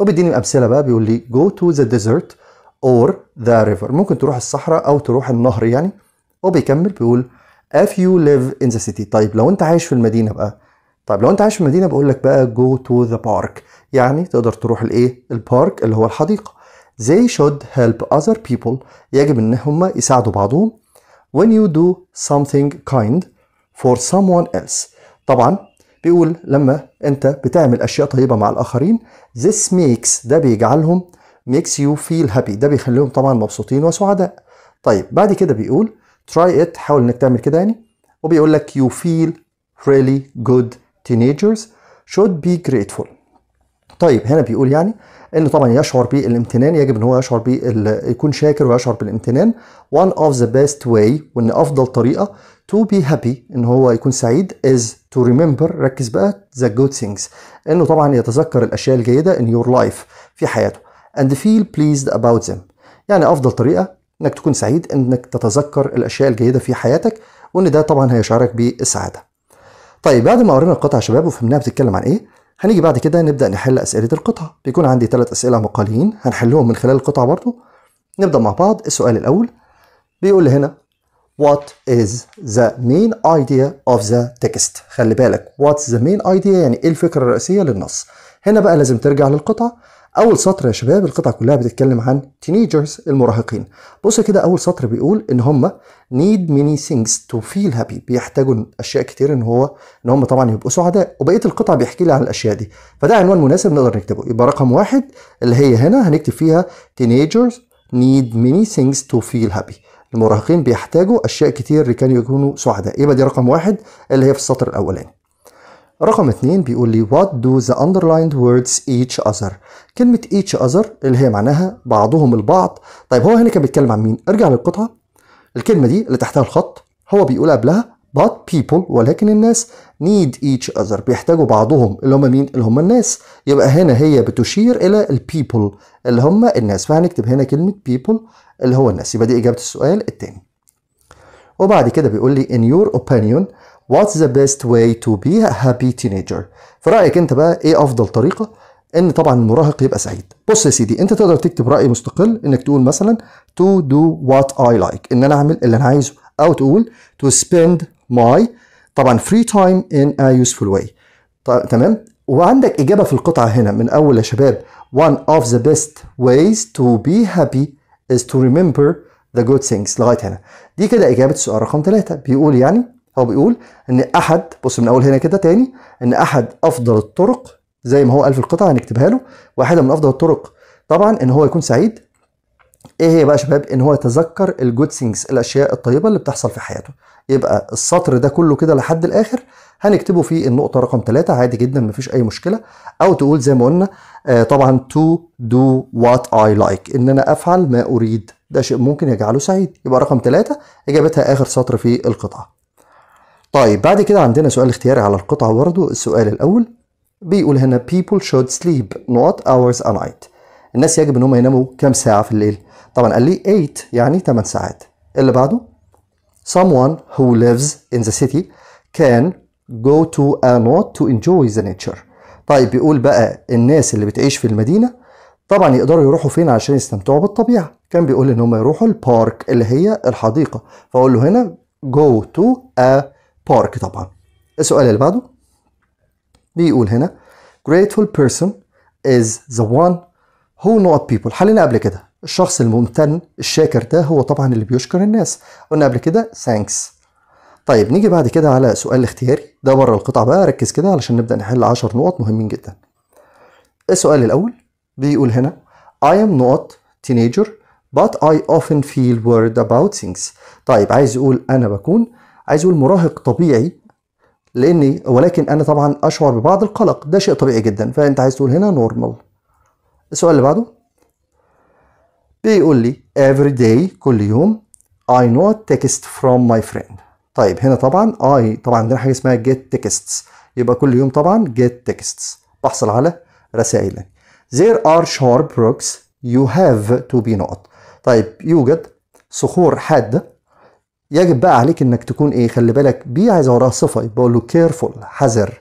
وبيديني امثله بقى. بيقول لي go to the desert or the river. ممكن تروح الصحراء او تروح النهر يعني. وبيكمل بيقول if you live in the city. طيب لو انت عايش في المدينه بقى، طيب لو انت عايش في المدينه بقول لك بقى go to the park. يعني تقدر تروح الايه، البارك اللي هو الحديقه. they should help other people. يجب ان هم يساعدوا بعضهم. when you do something kind for someone else. طبعا بيقول لما انت بتعمل اشياء طيبه مع الاخرين this makes ده بيجعلهم makes you feel happy. ده بيخليهم طبعا مبسوطين وسعداء. طيب بعد كده بيقول try it. حاول انك تعمل كده يعني. وبيقول لك you feel really good. teenagers should be grateful. طيب هنا بيقول يعني انه طبعا يشعر بالامتنان. يجب ان هو يشعر بال يكون شاكر ويشعر بالامتنان. one of the best way وان افضل طريقه to be happy ان هو يكون سعيد is to remember. ركز بقى the good things انه طبعا يتذكر الاشياء الجيده in your life في حياته. and feel pleased about them. يعني افضل طريقه انك تكون سعيد انك تتذكر الاشياء الجيده في حياتك، وان ده طبعا هيشعرك بالسعاده. طيب بعد ما قرينا القطعه يا شباب وفهمناها بتتكلم عن ايه، هنيجي بعد كده نبدأ نحل أسئلة القطعة. بيكون عندي ثلاث أسئلة مقالين هنحلهم من خلال القطعة برضو. نبدأ مع بعض. السؤال الأول بيقول لي هنا What is the main idea of the text؟ خلي بالك What's the main idea يعني إيه الفكرة الرئيسية للنص. هنا بقى لازم ترجع للقطعة. أول سطر يا شباب القطعة كلها بتتكلم عن teenagers المراهقين. بص كده أول سطر بيقول إن هم need many things to feel happy. بيحتاجوا أشياء كتير إن هو إن هم طبعًا يبقوا سعداء. وبقية القطعة بيحكي لي عن الأشياء دي، فده عنوان مناسب نقدر نكتبه. يبقى رقم واحد اللي هي هنا هنكتب فيها teenagers need many things to feel happy. المراهقين بيحتاجوا أشياء كتير لكي يكونوا سعداء. يبقى دي رقم واحد اللي هي في السطر الأولاني. رقم اتنين بيقول لي what do the underlined words each other. كلمة each other اللي هي معناها بعضهم البعض. طيب هو هنا كان بيتكلم عن مين؟ ارجع للقطعة. الكلمة دي اللي تحتها الخط هو بيقول قبلها but people ولكن الناس need each other. بيحتاجوا بعضهم اللي هم مين؟ اللي هم الناس. يبقى هنا هي بتشير إلى people اللي هم الناس، فهنكتب هنا كلمة people اللي هو الناس. يبقى دي إجابة السؤال التاني. وبعد كده بيقول لي in your opinion What's the best way to be a happy teenager؟ في رأيك أنت بقى إيه أفضل طريقة إن طبعًا المراهق يبقى سعيد؟ بص يا سيدي أنت تقدر تكتب رأي مستقل، إنك تقول مثلًا to do what I like، إن أنا أعمل اللي أنا عايزه، أو تقول to spend my طبعًا free time in a useful way. تمام؟ وعندك إجابة في القطعة هنا من أول يا شباب one of the best ways to be happy is to remember the good things لغاية هنا. دي كده إجابة السؤال رقم ثلاثة. بيقول يعني هو بيقول ان احد، بص من اول هنا كده تاني، ان احد افضل الطرق زي ما هو قال في القطعه هنكتبها له، واحده من افضل الطرق طبعا ان هو يكون سعيد ايه هي بقى يا شباب؟ ان هو يتذكر الجود ثينجز، الاشياء الطيبه اللي بتحصل في حياته. يبقى السطر ده كله كده لحد الاخر هنكتبه فيه النقطه رقم ثلاثة، عادي جدا مفيش اي مشكله. او تقول زي ما قلنا آه طبعا to do what I like، ان انا افعل ما اريد، ده شيء ممكن يجعله سعيد. يبقى رقم ثلاثة اجابتها اخر سطر في القطعه. طيب بعد كده عندنا سؤال اختياري على القطعه برضه. السؤال الاول بيقول هنا people should sleep not hours a night، الناس يجب ان هم يناموا كام ساعه في الليل؟ طبعا قال لي ثمانية يعني ثماني ساعات. اللي بعده someone who lives in the city can go to a not to enjoy the nature. طيب بيقول بقى الناس اللي بتعيش في المدينه طبعا يقدروا يروحوا فين عشان يستمتعوا بالطبيعه؟ كان بيقول ان هم يروحوا البارك اللي هي الحديقه، فاقول له هنا go to a park. طبعا السؤال اللي بعده بيقول هنا grateful person is the one who not people. حلينا قبل كده الشخص الممتن الشاكر ده هو طبعا اللي بيشكر الناس، قلنا قبل كده thanks. طيب نيجي بعد كده على سؤال اختياري ده بره القطعه بقى، ركز كده علشان نبدا نحل عشر نقط مهمين جدا. السؤال الاول بيقول هنا I am not teenager but I often feel worried about things. طيب عايز يقول انا بكون، عايز يقول مراهق طبيعي لاني، ولكن انا طبعا اشعر ببعض القلق، ده شيء طبيعي جدا، فانت عايز تقول هنا normal. السؤال اللي بعده بيقول لي every day كل يوم I not text from my friend. طيب هنا طبعا I طبعا عندنا حاجه اسمها get texts، يبقى كل يوم طبعا get texts بحصل على رسائل. there are sharp rocks you have to be not. طيب يوجد صخور حاده يجب بقى عليك انك تكون ايه، خلي بالك بيه عايز وراها صفه، يبقى اقول له كيرفول حذر.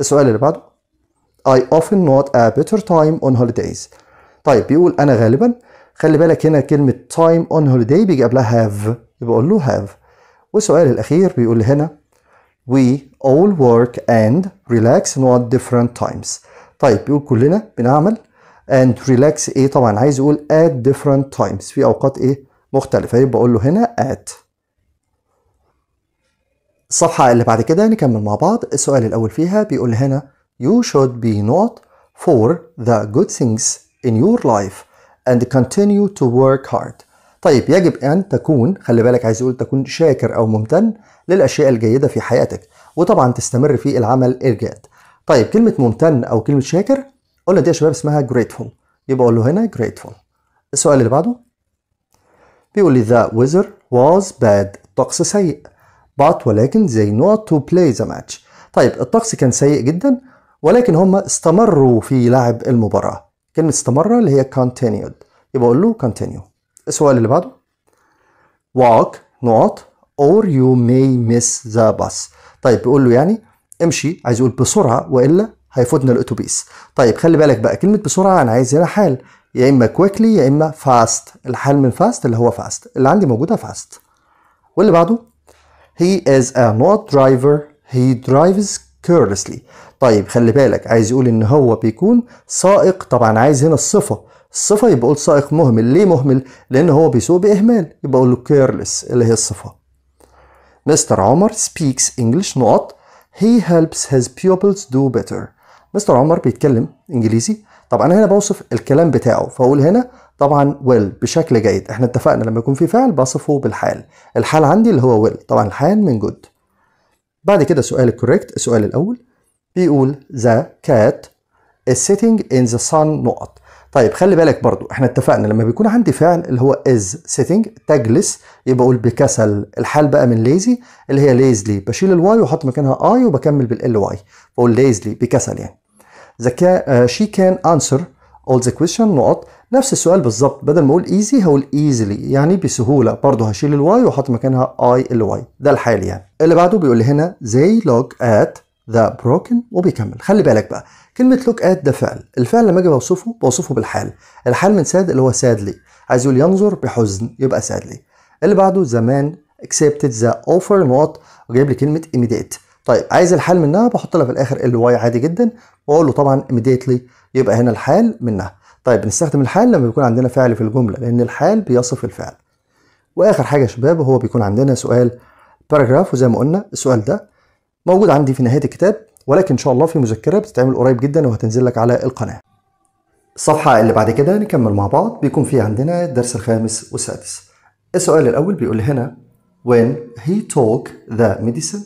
السؤال اللي بعده I often not a better time on holidays. طيب بيقول انا غالبا، خلي بالك هنا كلمه time on holiday بيجي قبلها have، يبقى اقول له have. والسؤال الاخير بيقول هنا we all work and relax not different times. طيب بيقول كلنا بنعمل and relax ايه، طبعا عايز يقول at different times، في اوقات ايه مختلفه، يبقى اقول له هنا at. الصفحة اللي بعد كده نكمل مع بعض. السؤال الأول فيها بيقول هنا You should be not for the good things in your life and continue to work hard. طيب يجب أن تكون، خلي بالك عايز يقول تكون شاكر أو ممتن للأشياء الجيدة في حياتك، وطبعا تستمر في العمل الجاد. طيب كلمة ممتن أو كلمة شاكر قلنا دي يا شباب اسمها grateful، يبقى أقول له هنا grateful. السؤال اللي بعده بيقول لي The weather was bad، طقس سيء but ولكن they not to play the match. طيب الطقس كان سيء جدا ولكن هم استمروا في لعب المباراة، كلمة استمر اللي هي continued، يبقى أقول له continue. السؤال اللي بعده walk not or you may miss the bus. طيب بيقول له يعني امشي، عايز يقول بسرعة وإلا هيفوتنا الأتوبيس. طيب خلي بالك بقى كلمة بسرعة أنا عايز هنا حال، يا إما quickly يا إما fast، الحال من fast اللي هو fast، اللي عندي موجودة fast. واللي بعده He is a not driver he drives carelessly. طيب خلي بالك عايز يقول ان هو بيكون سائق، طبعا عايز هنا الصفه، الصفه يبقى اقول سائق مهمل. ليه مهمل؟ لان هو بيسوق باهمال، يبقى اقول له careless اللي هي الصفه. مستر عمر speaks English not he helps his pupils do better. مستر عمر بيتكلم انجليزي، طب انا هنا بوصف الكلام بتاعه، فاقول هنا طبعا will بشكل جيد، احنا اتفقنا لما يكون في فعل بصفه بالحال، الحال عندي اللي هو will، طبعا الحال من good. بعد كده سؤال correct. السؤال الاول بيقول the cat is sitting in the sun نقط. طيب خلي بالك برضو احنا اتفقنا لما بيكون عندي فعل اللي هو is sitting تجلس، يبقى اقول بكسل، الحال بقى من lazy اللي هي lazily، بشيل الواي واحط مكانها اي وبكمل بالال واي، بقول lazily بكسل يعني. the can, uh, she can answer all the question نقط، نفس السؤال بالظبط، بدل ما اقول ايزي هقول ايزلي يعني بسهوله، برضه هشيل الواي واحط مكانها اي ال واي، ده الحال يعني. اللي بعده بيقول لي هنا they look at the broken وبيكمل. خلي بالك بقى كلمه look at ده فعل، الفعل لما اجي بوصفه بوصفه بالحال، الحال من sad اللي هو sadly، عايز يقول ينظر بحزن يبقى sadly. اللي بعده the man accepted the offer not، وجايب لي كلمه immediate. طيب عايز الحال منها بحط لها في الاخر ال واي عادي جدا، واقول له طبعا immediately يبقى هنا الحال منها. طيب بنستخدم الحال لما بيكون عندنا فعل في الجملة لأن الحال بيصف الفعل. وآخر حاجة يا شباب هو بيكون عندنا سؤال باراجراف، وزي ما قلنا السؤال ده موجود عندي في نهاية الكتاب، ولكن إن شاء الله في مذكرة بتتعمل قريب جدا وهتنزل لك على القناة. الصفحة اللي بعد كده نكمل مع بعض، بيكون فيها عندنا الدرس الخامس والسادس. السؤال الأول بيقول هنا when he took the medicine،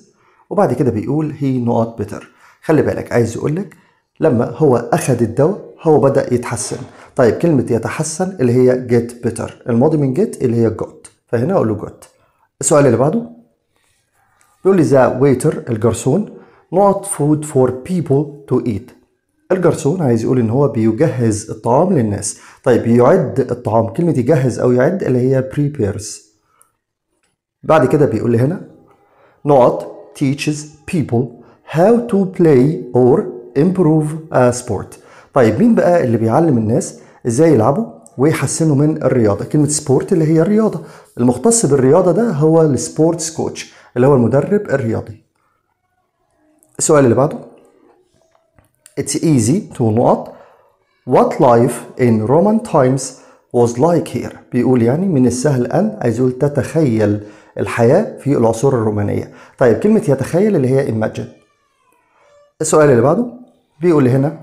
وبعد كده بيقول he not better. خلي بالك، عايز يقولك لما هو أخذ الدواء هو بدأ يتحسن. طيب كلمة يتحسن اللي هي get better، الماضي من get اللي هي got، فهنا أقول له got. السؤال اللي بعده بيقول لي the waiter الجرسون not food for people to eat. الجرسون عايز يقول ان هو بيجهز الطعام للناس. طيب يعد الطعام، كلمة يجهز او يعد اللي هي prepares. بعد كده بيقول لي هنا not teaches people how to play or improve a sport. طيب مين بقى اللي بيعلم الناس ازاي يلعبوا ويحسنوا من الرياضة؟ كلمة sport اللي هي الرياضة، المختص بالرياضة ده هو السبورتس كوتش اللي هو المدرب الرياضي. السؤال اللي بعده It's easy to note what life in Roman times was like here. بيقول يعني من السهل أن، عايز يقول تتخيل الحياة في العصور الرومانية. طيب كلمة يتخيل اللي هي imagine. السؤال اللي بعده بيقول هنا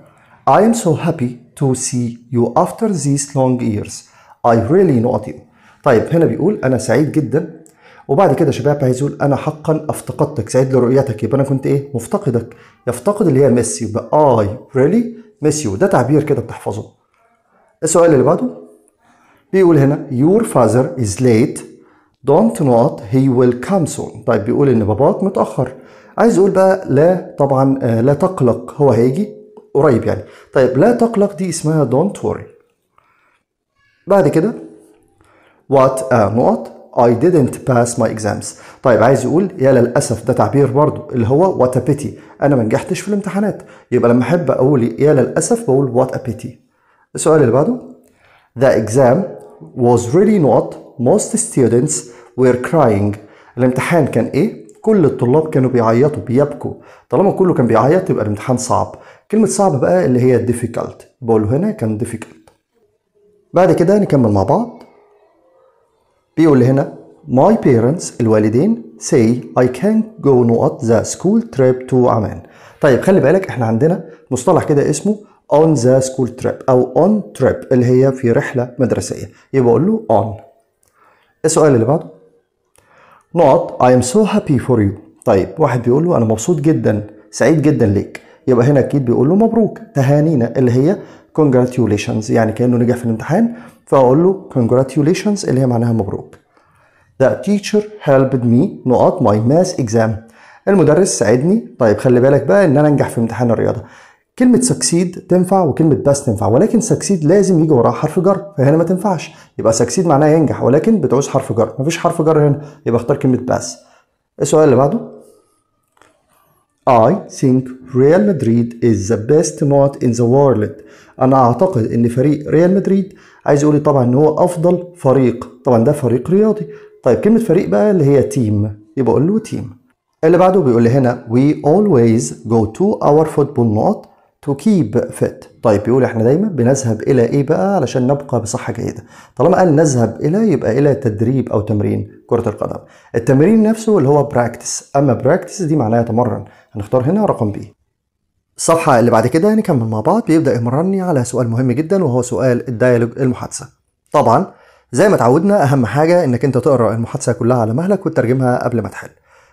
I am so happy to see you after these long years. I really note you. طيب هنا بيقول أنا سعيد جدا، وبعد كده شباب عايز يقول أنا حقا أفتقدتك، سعيد لرؤيتك. يبقى أنا كنت إيه؟ مفتقدك. يفتقد اللي هي ميس يو، يبقى أي ريلي ميس يو، ده تعبير كده بتحفظه. السؤال اللي بعده بيقول هنا يور فازر إز ليت دونت نوت هي ويل كام سون. طيب بيقول إن باباك متأخر، عايز يقول بقى لا طبعا لا تقلق، هو هيجي قريب يعني. طيب لا تقلق دي اسمها دونت وري. بعد كده وات آ نوت I didn't pass my exams. طيب عايز يقول يا للأسف، ده تعبير برضو اللي هو what a pity، أنا ما نجحتش في الامتحانات. يبقى لما أحب أقول يا للأسف بقول what a pity. السؤال اللي بعده The exam was really not most students were crying. الامتحان كان إيه؟ كل الطلاب كانوا بيعيطوا بيبكوا. طالما كله كان بيعيط يبقى الامتحان صعب. كلمة صعب بقى اللي هي difficult، بقول هنا كان difficult. بعد كده نكمل مع بعض. بيقول هنا My parents الوالدين say I can't go not the school trip to عمان. طيب خلي بالك احنا عندنا مصطلح كده اسمه on the school trip أو on trip اللي هي في رحلة مدرسية، يبقى أقول له on. السؤال اللي بعده not I am so happy for you. طيب واحد بيقول له أنا مبسوط جدا، سعيد جدا ليك، يبقى هنا أكيد بيقول له مبروك، تهانينا اللي هي congratulations، يعني كأنه نجح في الامتحان فأقول له congratulations اللي هي معناها مبروك. The teacher helped me not my math exam. المدرس ساعدني. طيب خلي بالك بقى إن أنا أنجح في امتحان الرياضة. كلمة succeed تنفع وكلمة بس تنفع، ولكن succeed لازم يجي وراها حرف جر، فهنا ما تنفعش. يبقى succeed معناها ينجح ولكن بتعوز حرف جر، مفيش حرف جر هنا، يبقى اختار كلمة بس. السؤال اللي بعده I think Real Madrid is the best not in the world. أنا أعتقد إن فريق ريال مدريد، عايز يقولي طبعا إن هو أفضل فريق، طبعا ده فريق رياضي. طيب كلمة فريق بقى اللي هي تيم، يبقى أقول له تيم. اللي بعده بيقول لي هنا We always go to our football not to keep fit. طيب بيقول إحنا دايما بنذهب إلى إيه بقى علشان نبقى بصحة جيدة؟ طالما قال نذهب إلى يبقى إلى تدريب أو تمرين كرة القدم. التمرين نفسه اللي هو practice، أما practice دي معناها تمرن، هنختار هنا رقم بي. الصفحة اللي بعد كده هنكمل مع بعض، بيبدأ يمرني على سؤال مهم جدا وهو سؤال الديالوج المحادثة. طبعا زي ما اتعودنا أهم حاجة إنك أنت تقرأ المحادثة كلها على مهلك وتترجمها قبل ما تحل.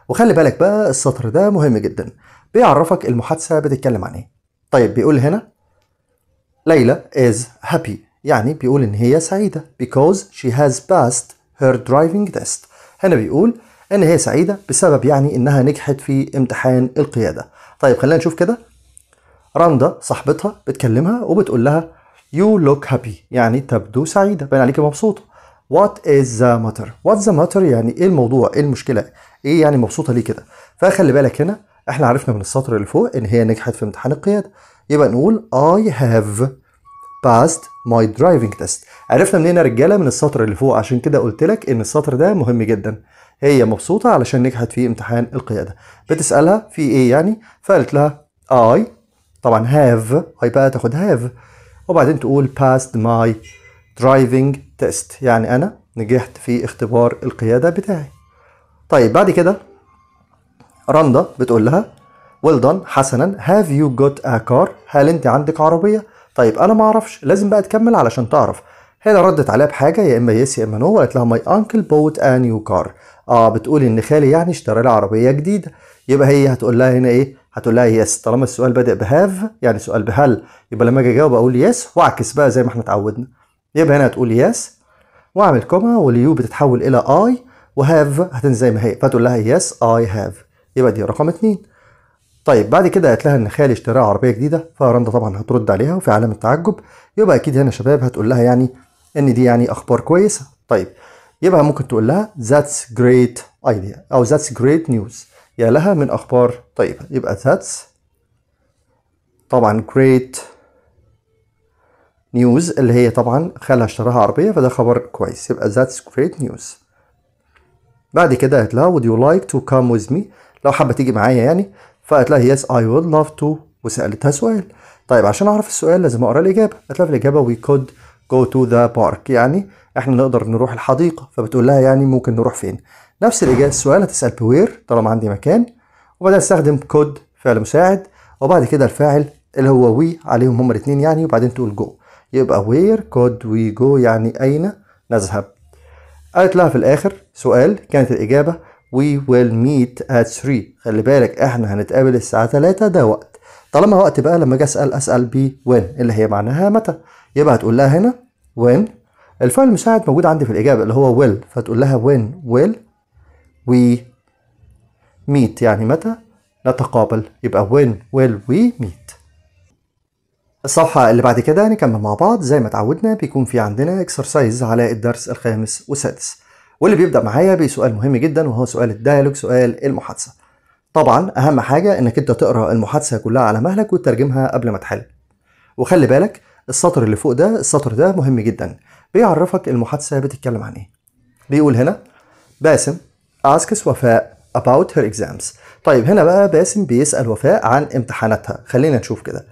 وخلي بالك بقى السطر ده مهم جدا، بيعرفك المحادثة بتتكلم عن إيه. طيب بيقول هنا ليلى is happy، يعني بيقول إن هي سعيدة because she has passed her driving test. هنا بيقول إن هي سعيدة بسبب يعني إنها نجحت في امتحان القيادة. طيب خلينا نشوف كده. رندا صاحبتها بتكلمها وبتقول لها You look happy، يعني تبدو سعيدة، باين عليك مبسوطة. What is the matter؟ What is the matter يعني إيه الموضوع؟ إيه المشكلة؟ إيه يعني مبسوطة ليه كده؟ فخلي بالك هنا إحنا عرفنا من السطر اللي فوق إن هي نجحت في امتحان القيادة، يبقى نقول I have passed my driving test. عرفنا منين يا رجالة؟ من السطر اللي فوق، عشان كده قلت لك إن السطر ده مهم جدا. هي مبسوطة علشان نجحت في امتحان القيادة. بتسألها في إيه يعني؟ فقالت لها I طبعا have، هيبقى تاخد have وبعدين تقول passed my driving test، يعني أنا نجحت في اختبار القيادة بتاعي. طيب بعد كده رندا بتقول لها well done، حسنا have you got a car، هل أنت عندك عربية؟ طيب انا ما اعرفش، لازم بقى تكمل علشان تعرف. هنا ردت عليها بحاجه، يا اما يس يا اما نو. قالت لها ماي انكل بوت ا نيو كار. اه بتقولي ان خالي يعني اشترى لي عربيه جديده. يبقى هي هتقول لها هنا ايه؟ هتقول لها يس. طالما السؤال بادئ بهاف يعني سؤال بهل، يبقى لما اجي اجاوب اقول يس واعكس بقى زي ما احنا اتعودنا. يبقى هنا هتقول يس واعمل كوما، واليو بتتحول الى اي، وهاف هتنزل زي ما هي، فتقول لها يس اي هاف. يبقى دي رقم اتنين. طيب بعد كده قالت لها ان خالي اشترى عربيه جديده، فرندا طبعا هترد عليها وفي علامه تعجب. يبقى اكيد هنا شباب هتقول لها يعني ان دي يعني اخبار كويسه. طيب يبقى ممكن تقول لها that's great idea او that's great news، يا لها من اخبار طيبه. يبقى that's طبعا great news اللي هي طبعا خالها اشتراها عربيه، فده خبر كويس. يبقى that's great news. بعد كده قالت لها would you like to come with me، لو حابه تيجي معايا يعني. فقالت لها يس اي وود لاف تو، وسالتها سؤال. طيب عشان اعرف السؤال لازم اقرا الاجابه. قالت لها في الاجابه وي كود جو تو ذا بارك، يعني احنا نقدر نروح الحديقه. فبتقول لها يعني ممكن نروح فين. نفس الاجابه السؤال هتسال بوير طالما عندي مكان، وبعدها استخدم كود فعل مساعد، وبعد كده الفاعل اللي هو وي عليهم هما الاثنين يعني، وبعدين تقول جو. يبقى وير كود وي جو يعني اين نذهب. قالت لها في الاخر سؤال، كانت الاجابه We will meet at three. خلي بالك احنا هنتقابل الساعة تلاتة، ده وقت. طالما وقت بقى لما اجي اسأل اسأل ب when اللي هي معناها متى. يبقى هتقول لها هنا when، الفعل المساعد موجود عندي في الإجابة اللي هو will، فتقول لها when will we meet، يعني متى نتقابل. يبقى when will we meet. الصفحة اللي بعد كده هنكمل مع بعض زي ما اتعودنا، بيكون في عندنا exercise على الدرس الخامس والسادس، واللي بيبدأ معايا بسؤال مهم جدا وهو سؤال الديالوج، سؤال المحادثة. طبعا أهم حاجة إنك أنت تقرأ المحادثة كلها على مهلك وتترجمها قبل ما تحل. وخلي بالك السطر اللي فوق ده، السطر ده مهم جدا، بيعرفك المحادثة بتتكلم عن إيه. بيقول هنا باسم asks وفاء about her exams. طيب هنا بقى باسم بيسأل وفاء عن امتحاناتها، خلينا نشوف كده.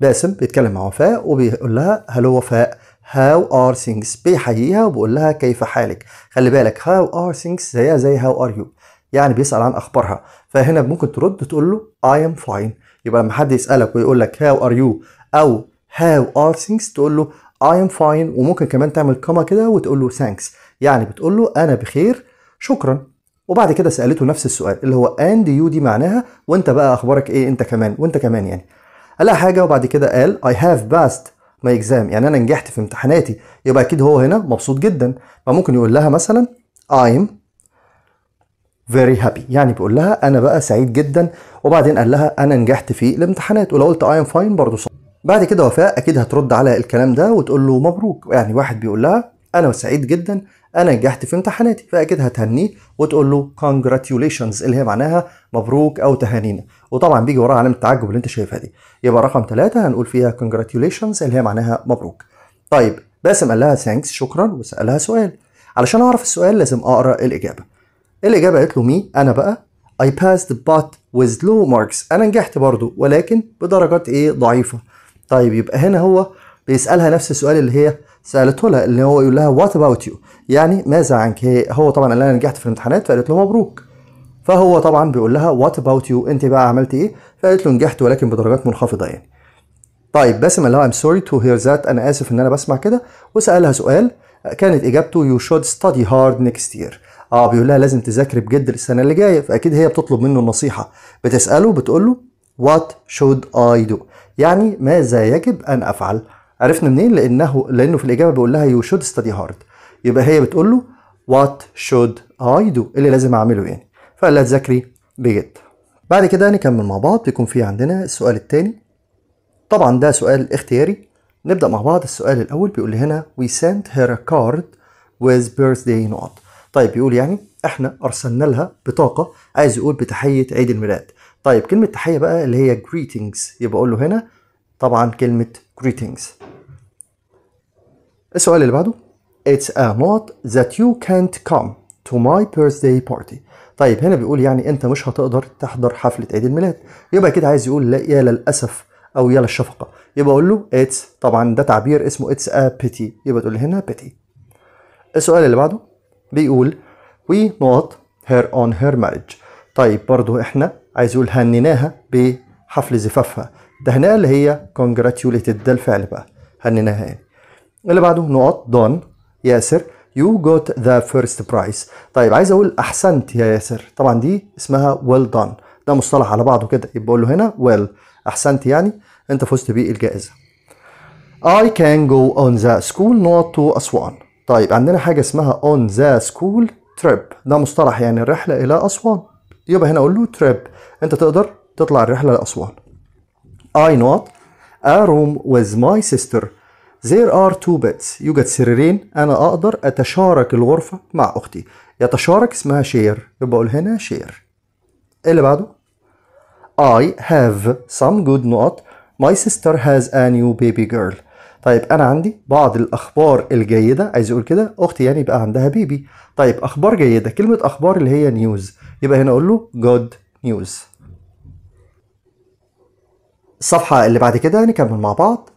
باسم بيتكلم مع وفاء وبيقول لها هلو وفاء How are things؟ بيحييها وبيقول لها كيف حالك؟ خلي بالك how are things زيها زي how are you، يعني بيسأل عن أخبارها. فهنا ممكن ترد تقول له I am fine. يبقى لما حد يسألك ويقول لك how are you أو how are things تقول له I am fine، وممكن كمان تعمل كما كده وتقول له thanks، يعني بتقول له أنا بخير شكرا. وبعد كده سألته نفس السؤال اللي هو and you، دي معناها وأنت بقى أخبارك إيه أنت كمان وأنت كمان يعني. قالها حاجة وبعد كده قال I have passed ما اكزام، يعني انا نجحت في امتحاناتي. يبقى اكيد هو هنا مبسوط جدا، فممكن يقول لها مثلا I'm very happy، يعني بيقول لها انا بقى سعيد جدا. وبعدين قال لها انا نجحت في الامتحانات، ولو قلت I am fine برضه صح. بعد كده وفاء اكيد هترد على الكلام ده وتقول له مبروك، يعني واحد بيقول لها انا سعيد جدا انا نجحت في امتحاناتي، فاكيد هتهنيه وتقول له congratulations اللي هي معناها مبروك او تهانينا، وطبعا بيجي وراها علامه التعجب اللي انت شايفها دي. يبقى رقم ثلاثة هنقول فيها congratulations اللي هي معناها مبروك. طيب باسم قال لها thanks شكرا، وسالها سؤال. علشان اعرف السؤال لازم اقرا الاجابه. الاجابه قالت له مي، انا بقى I passed but with low marks، انا نجحت برضو ولكن بدرجات ايه ضعيفه. طيب يبقى هنا هو بيسالها نفس السؤال اللي هي سالته لها، اللي هو يقول لها what about you، يعني ماذا عنك. هو طبعا قال لها انا نجحت في الامتحانات، فقالت له مبروك. فهو طبعا بيقول لها what about you انت بقى عملت ايه، فقالت له نجحت ولكن بدرجات منخفضه يعني. طيب باسم قال لها I'm sorry to hear that، انا اسف ان انا بسمع كده، وسالها سؤال كانت اجابته you should study hard next year. اه بيقول لها لازم تذاكر بجد السنه اللي جايه، فاكيد هي بتطلب منه النصيحه. بتساله بتقول له what should I do، يعني ماذا يجب ان افعل. عرفنا منين؟ لانه لانه في الاجابه بيقول لها you should study hard، يبقى هي بتقول له what should I do اللي لازم اعمله يعني. فقال لها تذاكري بجد. بعد كده نكمل مع بعض، بيكون في عندنا السؤال الثاني. طبعا ده سؤال اختياري، نبدا مع بعض. السؤال الاول بيقول لي هنا we sent her a card with birthday note. طيب بيقول يعني احنا ارسلنا لها بطاقه، عايز يقول بتحيه عيد الميلاد. طيب كلمه تحيه بقى اللي هي greetings، يبقى اقول له هنا طبعا كلمه greetings. السؤال اللي بعده It's a note that you can't come to my birthday party. طيب هنا بيقول يعني انت مش هتقدر تحضر حفلة عيد الميلاد. يبقى كده عايز يقول لا يا للأسف أو يا للشفقة، يبقى أقول له It's، طبعا ده تعبير اسمه It's a pity، يبقى تقول هنا pity. السؤال اللي بعده بيقول We not her on her marriage. طيب برضه احنا عايز يقول هنناها بحفل زفافها، ده هنقل اللي هي congratulated، ده الفعل بقى هننهاها يعني. اللي بعده نقط دون ياسر you got the first prize. طيب عايز اقول احسنت يا ياسر، طبعا دي اسمها well done، ده مصطلح على بعضه كده، يبقى اقول له هنا well احسنت يعني انت فزت بالجائزه. I can go on the school not to أسوان. طيب عندنا حاجة اسمها on the school trip، ده مصطلح يعني الرحلة إلى أسوان، يبقى هنا أقول له trip، أنت تقدر تطلع الرحلة لأسوان. I not a room with my sister. There are two beds. يوجد سريرين، أنا أقدر أتشارك الغرفة مع أختي. يتشارك اسمها share، يبقى أقول هنا share. اللي بعده I have some good not my sister has a new baby girl. طيب أنا عندي بعض الأخبار الجيدة، عايز أقول كده أختي يعني بقى عندها بيبي. طيب أخبار جيدة، كلمة أخبار اللي هي نيوز، يبقى هنا أقول له جود نيوز. الصفحة اللي بعد كده نكمل مع بعض.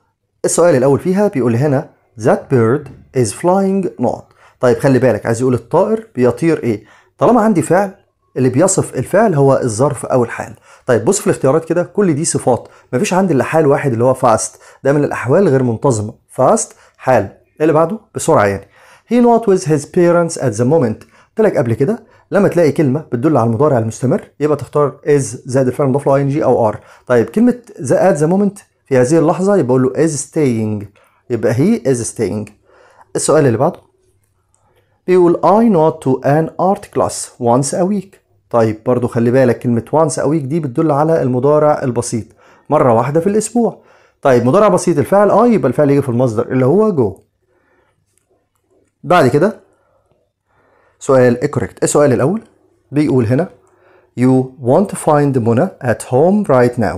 السؤال الأول فيها بيقول هنا that bird is flying not. طيب خلي بالك، عايز يقول الطائر بيطير إيه؟ طالما عندي فعل، اللي بيصف الفعل هو الظرف أو الحال. طيب بص في الاختيارات كده، كل دي صفات، مفيش عندي إلا حال واحد اللي هو fast، ده من الأحوال غير منتظمة، fast حال. اللي بعده بسرعة يعني he not with his parents at the moment. قلت لك قبل كده لما تلاقي كلمة بتدل على المضارع المستمر يبقى تختار is زائد الفعل المضاف له ing أو r. طيب كلمة the at the moment في هذه اللحظة، يبقى أقول له is staying، يبقى he is staying. السؤال اللي بعده بيقول I not to an art class once a week. طيب برضو خلي بالك كلمة once a week دي بتدل على المضارع البسيط، مرة واحدة في الأسبوع. طيب مضارع بسيط الفعل I، يبقى الفعل يجي في المصدر اللي هو go. بعد كده سؤال correct. السؤال الأول بيقول هنا you want to find Mona at home right now.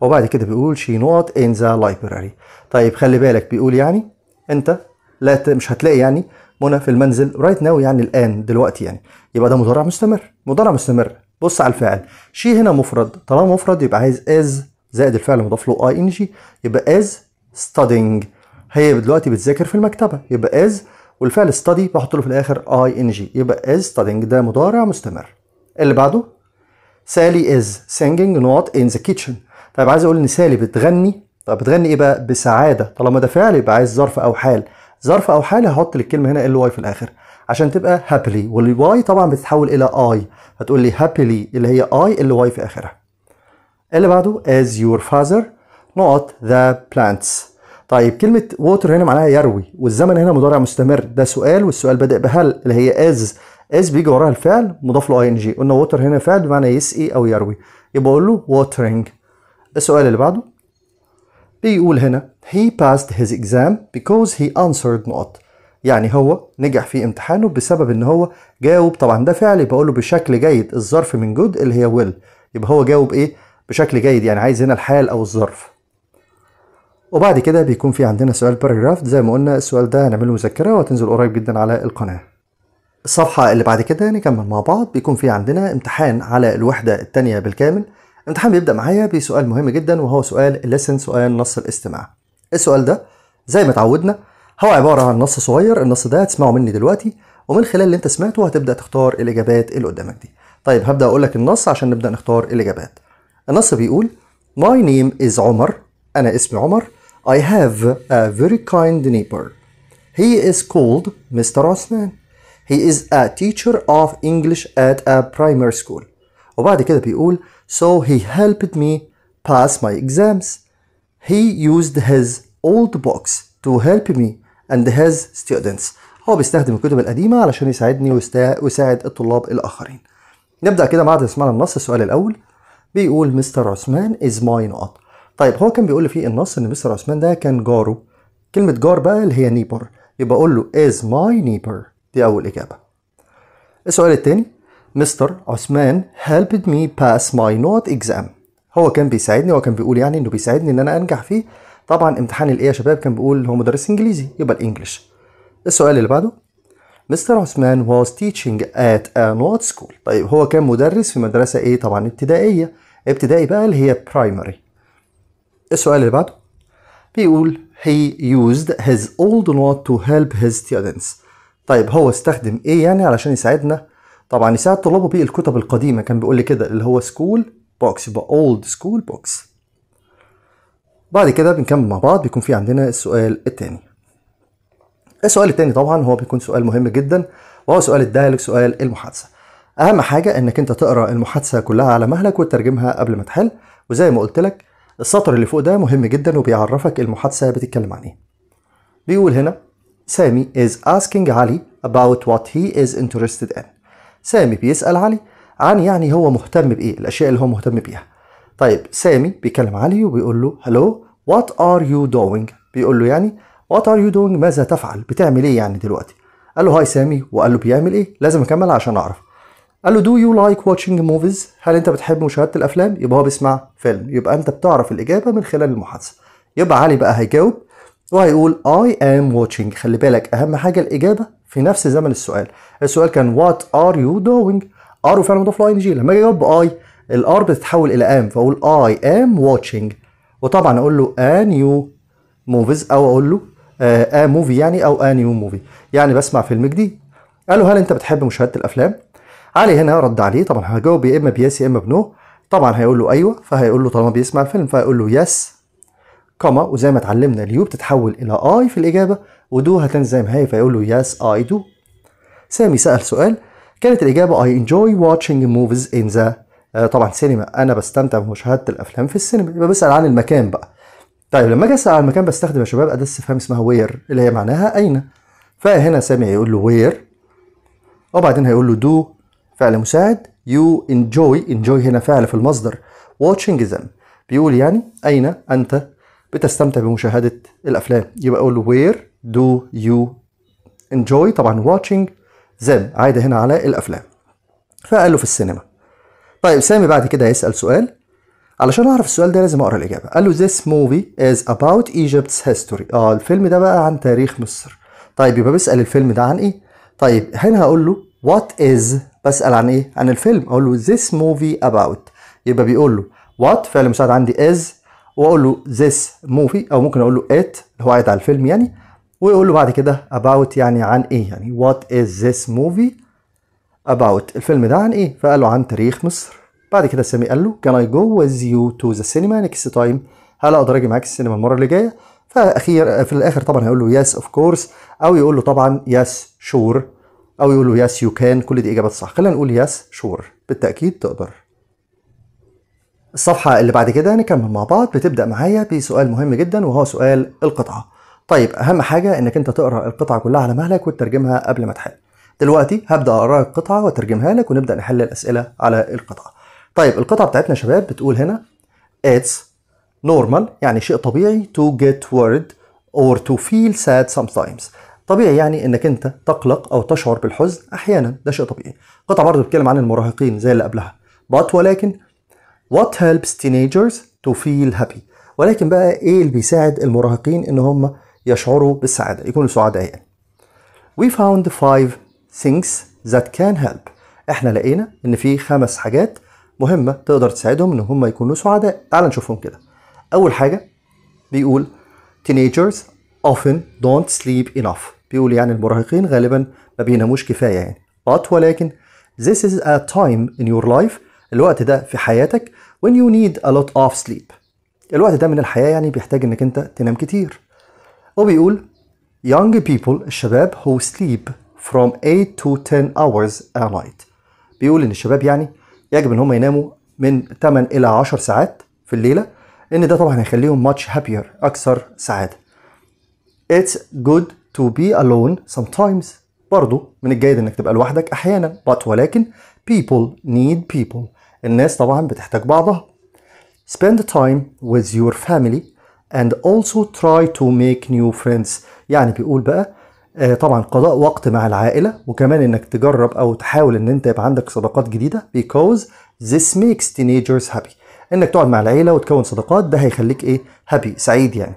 وبعد كده بيقول she not in the library. طيب خلي بالك بيقول يعني أنت لا مش هتلاقي يعني منى في المنزل، رايت ناو يعني الان دلوقتي يعني، يبقى ده مضارع مستمر. مضارع مستمر بص على الفعل، شي هنا مفرد، طالما مفرد يبقى عايز از زائد الفعل المضاف له اي ان جي، يبقى از ستادينج، هي دلوقتي بتذاكر في المكتبه، يبقى از والفعل ستادي بحط له في الاخر اي ان جي، يبقى از ستادينج، ده مضارع مستمر. اللي بعده سالي از سينجينج نوت ان ذا كيتشن. طيب عايز اقول ان سالي بتغني. طب بتغني ايه بقى؟ بسعاده، طالما ده فعل يبقى عايز ظرف او حال، ظرف او حال هحط للكلمه هنا ال واي في الاخر عشان تبقى هابلي، والواي طبعا بتتحول الى اي، هتقول لي هابلي اللي هي اي ال واي في اخرها. اللي بعده as your father not the plants. طيب كلمه water هنا معناها يروي، والزمن هنا مضارع مستمر، ده سؤال والسؤال بادئ بهل اللي هي as، as بيجي وراها الفعل مضاف له اي ان جي، قلنا water هنا فعل بمعنى يسقي او يروي، يبقى اقول له watering. السؤال اللي بعده بيقول هنا he passed his exam because he answered not. يعني هو نجح في امتحانه بسبب ان هو جاوب، طبعا ده فعل يبقى اقول له بشكل جيد، الظرف من جود اللي هي will، يبقى هو جاوب ايه بشكل جيد، يعني عايز هنا الحال او الظرف. وبعد كده بيكون في عندنا سؤال باراجراف، زي ما قلنا السؤال ده هنعمله مذكره وهتنزل قريب جدا على القناه. الصفحه اللي بعد كده نكمل مع بعض، بيكون في عندنا امتحان على الوحده الثانيه بالكامل. الامتحان بيبدأ معايا بسؤال مهم جدا، وهو سؤال اللسن، سؤال نص الاستماع. السؤال ده زي ما اتعودنا هو عبارة عن نص صغير، النص ده هتسمعه مني دلوقتي، ومن خلال اللي انت سمعته هتبدأ تختار الإجابات اللي قدامك دي. طيب هبدأ أقول لك النص عشان نبدأ نختار الإجابات. النص بيقول My name is عمر، أنا اسمي عمر. I have a very kind neighbor. He is called mister عثمان. He is a teacher of English at a primary school. وبعد كده بيقول So he helped me pass my exams. He used his old books to help me and his students. هو بيستخدم الكتب القديمة علشان يساعدني ويساعد الطلاب الآخرين. نبدأ كده بعد ما سمعنا النص. السؤال الأول بيقول مستر عثمان is my not. طيب هو كان بيقول فيه النص إن مستر عثمان ده كان جاره، كلمة جار بقى اللي هي neighbor، يبقى أقول له is my neighbor، دي أول إجابة. السؤال التاني مستر عثمان helped me pass my not exam. هو كان بيساعدني، هو كان بيقول يعني انه بيساعدني ان انا انجح فيه، طبعا امتحان الايه يا شباب كان بيقول هو مدرس انجليزي، يبقى الانجليش. السؤال اللي بعده مستر عثمان was teaching at a not school. طيب هو كان مدرس في مدرسه ايه؟ طبعا ابتدائيه، ابتدائي بقى اللي هي primary. السؤال اللي بعده بيقول he used his old not to help his students. طيب هو استخدم ايه يعني علشان يساعدنا؟ طبعا يساعد طلابه بيه الكتب القديمه، كان بيقول لي كده اللي هو سكول بوكس، يبقى اولد سكول بوكس. بعد كده بنكمل مع بعض، بيكون في عندنا السؤال الثاني. السؤال الثاني طبعا هو بيكون سؤال مهم جدا، وهو سؤال الدايلوج، سؤال المحادثه. اهم حاجه انك انت تقرا المحادثه كلها على مهلك وتترجمها قبل ما تحل، وزي ما قلت لك السطر اللي فوق ده مهم جدا وبيعرفك المحادثه بتتكلم عن ايه. بيقول هنا سامي is asking علي about what he is interested in. سامي بيسال علي عن يعني هو مهتم بايه، الاشياء اللي هو مهتم بيها. طيب سامي بيكلم علي وبيقول له hello what are you doing، بيقول له يعني what are you doing ماذا تفعل، بتعمل ايه يعني دلوقتي. قال له هاي سامي، وقال له بيعمل ايه، لازم اكمل عشان اعرف. قال له do you like watching movies، هل انت بتحب مشاهدة الافلام، يبقى هو بيسمع فيلم. يبقى انت بتعرف الاجابة من خلال المحادثة. يبقى علي بقى هيجاوب وهيقول I am watching. خلي بالك اهم حاجة الاجابة في نفس زمن السؤال. السؤال كان what are you doing، are فعلا مضاف ل ing. لما اجي اجاوب I، الار بتتحول الى ام، فاقول I am watching. وطبعا اقول له a new movies، او اقول له a movie يعني، او a new movie يعني بسمع فيلم جديد. قال له هل انت بتحب مشاهدة الافلام؟ علي هنا رد عليه، طبعا هجاوب يا اما بيس يا اما بنو. طبعا هيقول له ايوه، فهيقول له طالما بيسمع الفيلم فهيقول له يس كما، وزي ما اتعلمنا اليو بتتحول الى اي في الاجابه، ودو هتنزل زي ما هي، فيقول له يس اي دو. سامي سال سؤال كانت الاجابه اي انجوي واتشنج موفيز ان ذا طبعا سينما، انا بستمتع بمشاهده الافلام في السينما. يبقى بسال عن المكان بقى. طيب لما اجي اسال عن المكان بستخدم يا شباب اداه استفهام اسمها وير، اللي هي معناها اين. فهنا سامي هيقول له وير، وبعدين هيقول له دو فعل مساعد، يو انجوي، انجوي هنا فعل في المصدر، واتشنج ذم بيقول يعني اين انت بتستمتع بمشاهده الافلام. يبقى اقول له وير دو يو انجوي، طبعا واتشنج ذم عايده هنا على الافلام، فقال له في السينما. طيب سامي بعد كده هيسال سؤال، علشان اعرف السؤال ده لازم اقرا الاجابه. قال له this movie is about Egypt's history. اه الفيلم ده بقى عن تاريخ مصر. طيب يبقى بيسال الفيلم ده عن ايه. طيب هنا هقول له what is، بسأل عن إيه؟ عن الفيلم، أقول له this movie about. يبقى بيقول له what فعل مساعد عندي is، وأقول له this movie، أو ممكن أقول له it اللي هو قاعد على الفيلم يعني، ويقول له بعد كده about يعني عن إيه، يعني what is this movie about، الفيلم ده عن إيه؟ فقال له عن تاريخ مصر. بعد كده سامي قال له can I go with you to the cinema next time؟ هل أقدر أجي معاك السينما المرة اللي جاية؟ فأخير في الآخر طبعًا هيقول له yes of course، أو يقول له طبعًا yes sure، أو يقولوا يس يو كان، كل دي إجابات صح. خلينا نقول يس شور، بالتأكيد تقدر. الصفحة اللي بعد كده نكمل مع بعض، بتبدأ معايا بسؤال مهم جدا وهو سؤال القطعة. طيب أهم حاجة إنك أنت تقرأ القطعة كلها على مهلك وتترجمها قبل ما تحل. دلوقتي هبدأ أقرأ القطعة وأترجمها لك، ونبدأ نحل الأسئلة على القطعة. طيب القطعة بتاعتنا يا شباب بتقول هنا It's normal يعني شيء طبيعي to get worried or to feel sad sometimes. طبيعي يعني انك انت تقلق او تشعر بالحزن احيانا، ده شيء طبيعي. قطعه برضه بتتكلم عن المراهقين زي اللي قبلها. but ولكن what helps teenagers to feel happy، ولكن بقى ايه اللي بيساعد المراهقين ان هم يشعروا بالسعاده، يكونوا سعداء يعني. we found five things that can help، احنا لقينا ان في خمس حاجات مهمه تقدر تساعدهم ان هم يكونوا سعداء. تعال نشوفهم كده. اول حاجه بيقول teenagers often don't sleep enough، بيقول يعني المراهقين غالبا ما بيناموش كفايه يعني. but ولكن this is a time in your life، الوقت ده في حياتك when you need a lot of sleep، الوقت ده من الحياه يعني بيحتاج انك انت تنام كتير. وبيقول young people، الشباب who sleep from eight to ten hours a night، بيقول ان الشباب يعني يجب ان هم يناموا من ثمانية الى عشر ساعات في الليله، ان ده طبعا هيخليهم much happier، اكثر سعاده. it's good to be alone sometimes، برضه من الجيد انك تبقى لوحدك احيانا. but ولكن people need people، الناس طبعا بتحتاج بعضها. spend time with your family and also try to make new friends، يعني بيقول بقى آه طبعا قضاء وقت مع العائله، وكمان انك تجرب او تحاول ان انت يبقى عندك صداقات جديده because this makes teenagers happy، انك تقعد مع العيله وتكون صداقات ده هيخليك ايه happy، سعيد يعني.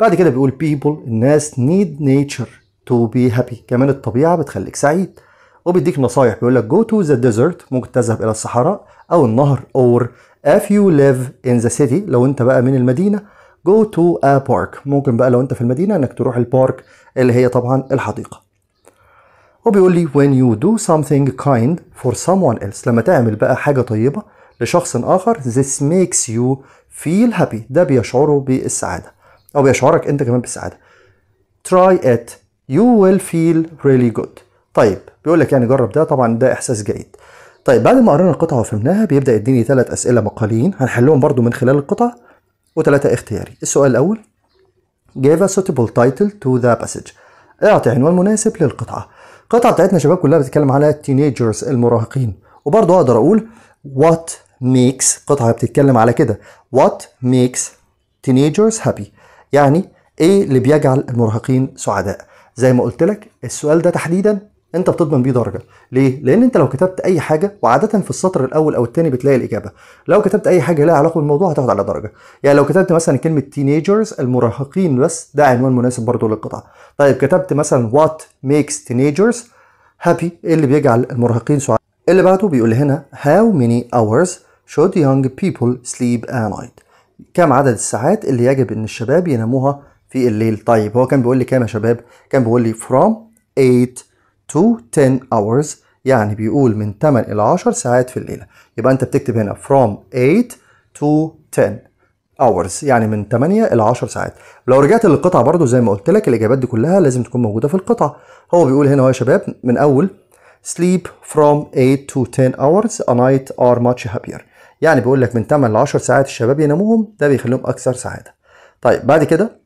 بعد كده بيقول people، الناس need nature to be happy، كمان الطبيعة بتخليك سعيد. وبيديك نصايح، بيقول لك go to the desert، ممكن تذهب إلى الصحراء أو النهر، or if you live in the city، لو أنت بقى من المدينة go to a park، ممكن بقى لو أنت في المدينة إنك تروح البارك اللي هي طبعا الحديقة. وبيقول لي when you do something kind for someone else، لما تعمل بقى حاجة طيبة لشخص آخر. This makes you feel happy. ده بيشعره بالسعادة أو بيشعرك أنت كمان بالسعادة. Try it. You will feel really good. طيب بيقول لك يعني جرب ده، طبعا ده إحساس جيد. طيب بعد ما قرينا القطعة وفهمناها بيبدأ يديني ثلاث أسئلة مقاليين هنحلهم برضو من خلال القطع وثلاثة اختياري. السؤال الأول Give a suitable title to the passage. اعطي عنوان مناسب للقطعة. القطعة بتاعتنا شباب كلها بتتكلم على التينيجرز المراهقين، وبرضه اقدر اقول what makes، قطعة بتتكلم على كده what makes teenagers happy، يعني ايه اللي بيجعل المراهقين سعداء. زي ما قلت لك السؤال ده تحديدا انت بتضمن بيه درجة. ليه؟ لان انت لو كتبت اي حاجة وعادة في السطر الاول او الثاني بتلاقي الاجابة، لو كتبت اي حاجة لها علاقة بالموضوع هتاخد على درجة. يعني لو كتبت مثلا كلمة تينيجرز المراهقين بس، ده عنوان مناسب برضه للقطعة. طيب كتبت مثلا وات ميكس تينيجرز هابي، ايه اللي بيجعل المراهقين سعداء. اللي بعده بيقول هنا هاو ميني اورز شود يونج بيبل سليب ا نايت، كم عدد الساعات اللي يجب ان الشباب يناموها في الليل. طيب هو كان بيقول لي كام يا شباب؟ كان بيقول لي from eight to ten hours، يعني بيقول من ثمانية إلى عشر ساعات في الليلة. يبقى انت بتكتب هنا from eight to ten hours، يعني من ثمانية إلى عشر ساعات. لو رجعت للقطعة برضو زي ما قلت لك الإجابات دي كلها لازم تكون موجودة في القطعة. هو بيقول هنا يا شباب من أول sleep from eight to ten hours a night are much happier، يعني بيقول لك من ثمانية إلى عشر ساعات الشباب يناموهم، ده بيخليهم أكثر سعادة. طيب بعد كده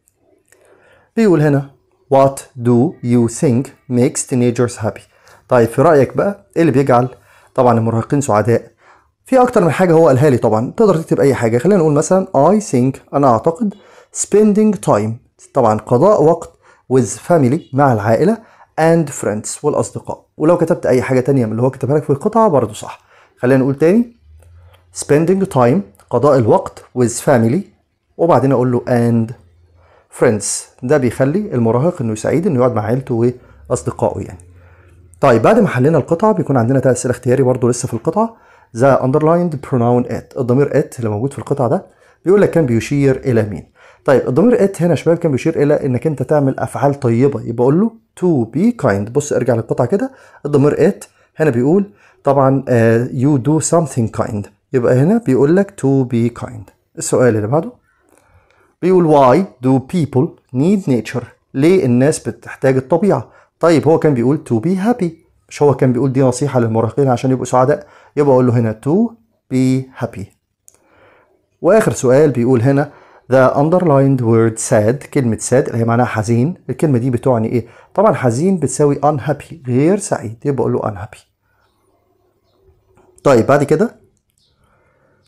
بيقول هنا What do you think makes teenagers happy؟ طيب في رأيك بقى ايه اللي بيجعل طبعا المراهقين سعداء؟ في أكتر من حاجة هو قالها لي، طبعا تقدر تكتب أي حاجة. خلينا نقول مثلا I think، أنا أعتقد spending time، طبعا قضاء وقت with family، مع العائلة and friends، والأصدقاء. ولو كتبت أي حاجة تانية من اللي هو كتبها لك في القطعة برضه صح. خلينا نقول تاني spending time، قضاء الوقت with family، وبعدين أقول له and فريندز، ده بيخلي المراهق انه سعيد انه يقعد مع عيلته واصدقائه يعني. طيب بعد ما حلينا القطعه بيكون عندنا ثلاث اسئله اختياري برضه لسه في القطعه. ذا اندرلايند بروناون ات، الضمير ات اللي موجود في القطعه ده بيقول لك كان بيشير الى مين. طيب الضمير ات هنا يا شباب كان بيشير الى انك انت تعمل افعال طيبه، يبقى اقول له تو بي كايند. بص ارجع للقطعه كده، الضمير ات هنا بيقول طبعا يو دو سمثينج كايند، يبقى هنا بيقول لك تو بي كايند. السؤال اللي بعده بيقول why do people need nature؟ ليه الناس بتحتاج الطبيعة؟ طيب هو كان بيقول to be happy، مش هو كان بيقول دي نصيحة للمراهقين عشان يبقوا سعداء؟ يبقى أقول له هنا to be happy. وآخر سؤال بيقول هنا the underlined word sad، كلمة sad اللي هي معناها حزين، الكلمة دي بتعني إيه؟ طبعا حزين بتساوي unhappy، غير سعيد، يبقى أقول له unhappy. طيب بعد كده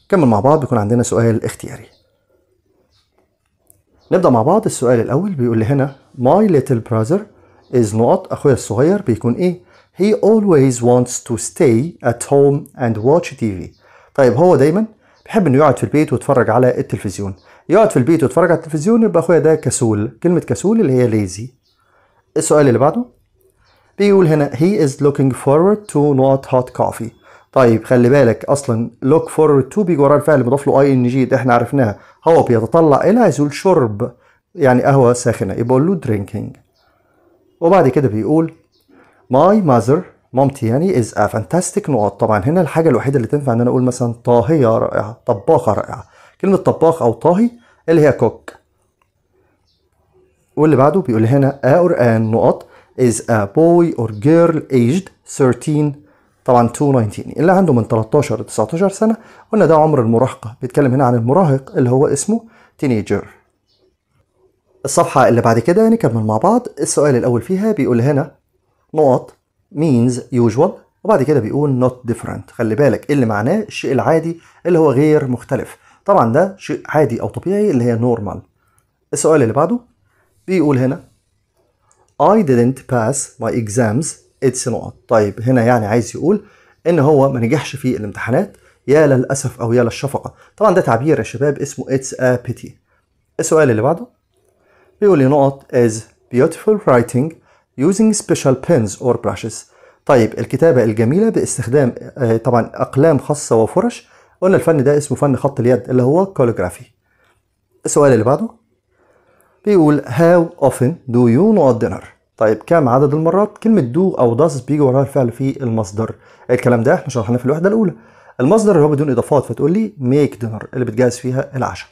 كمل مع بعض، بيكون عندنا سؤال اختياري. نبدأ مع بعض. السؤال الأول بيقول لي هنا My little brother is not، أخويا الصغير بيكون إيه؟ He always wants to stay at home and watch تي في. طيب هو دايما بيحب إنه يقعد في البيت ويتفرج على التلفزيون، يقعد في البيت ويتفرج على التلفزيون، يبقى أخويا ده كسول، كلمة كسول اللي هي lazy. السؤال اللي بعده بيقول هنا He is looking forward to not hot coffee. طيب خلي بالك اصلا look forward to بيجي وراه الفعل مضاف له آي إن جي، ده احنا عرفناها، هو بيتطلع الى عايز يقول شرب يعني قهوه ساخنه، يبقى اقول له drinking. وبعد كده بيقول my mother، مامتي يعني is a fantastic نقط. طبعا هنا الحاجه الوحيده اللي تنفع ان انا اقول مثلا طاهيه رائعه، طباخه رائعه، كلمه طباخ او طاهي اللي هي كوك. واللي بعده بيقول هنا a نقط is a boy or girl aged thirteen، طبعا two nineteen، اللي عنده من ثلاثة عشر لتسعة عشر سنة، قلنا ده عمر المراهقة، بيتكلم هنا عن المراهق اللي هو اسمه تينيجر. الصفحة اللي بعد كده نكمل مع بعض. السؤال الأول فيها بيقول هنا نقط means usual، وبعد كده بيقول not different. خلي بالك اللي معناه الشيء العادي اللي هو غير مختلف، طبعا ده شيء عادي أو طبيعي اللي هي normal. السؤال اللي بعده بيقول هنا I didn't pass my exams اتس نقط. طيب هنا يعني عايز يقول ان هو ما نجحش في الامتحانات، يا للاسف او يا للشفقه، طبعا ده تعبير يا شباب اسمه اتس ا بيتي. السؤال اللي بعده بيقول لي نقط از بيوتيفول رايتنج يوزنج سبيشال بينز اور براشز. طيب الكتابه الجميله باستخدام آه طبعا اقلام خاصه وفرش، قلنا الفن ده اسمه فن خط اليد اللي هو كاليغرافي. السؤال اللي بعده بيقول هاو اوفن دو يو نوت دينر. طيب كم عدد المرات؟ كلمة دو أو داز بيجي وراها الفعل في المصدر، الكلام ده احنا شرحناه في الوحدة الأولى. المصدر اللي هو بدون اضافات، فتقول لي ميك دينر اللي بتجهز فيها العشاء.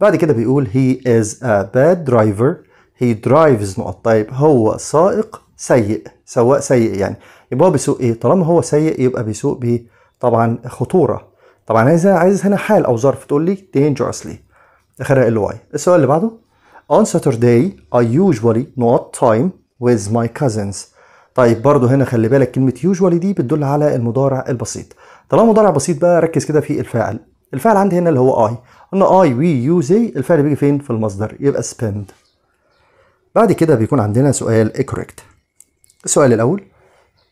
بعد كده بيقول he is a bad driver، he drives نقط، طيب هو سائق سيء، سواق سيء يعني، يبقى هو بيسوق ايه؟ طالما هو سيء يبقى بيسوق بيه طبعا خطوره. طبعا عايز عايز هنا حال او ظرف، تقول لي dangerously اخرها ال واي. السؤال اللي بعده on Saturday I usually not time with my cousins، طيب برضه هنا خلي بالك كلمه usually دي بتدل على المضارع البسيط. طالما مضارع بسيط بقى ركز كده في الفاعل، الفاعل عندي هنا اللي هو اي، قلنا اي وي يو زي، الفعل بيجي فين؟ في المصدر، يبقى spend. بعد كده بيكون عندنا سؤال correct. السؤال الاول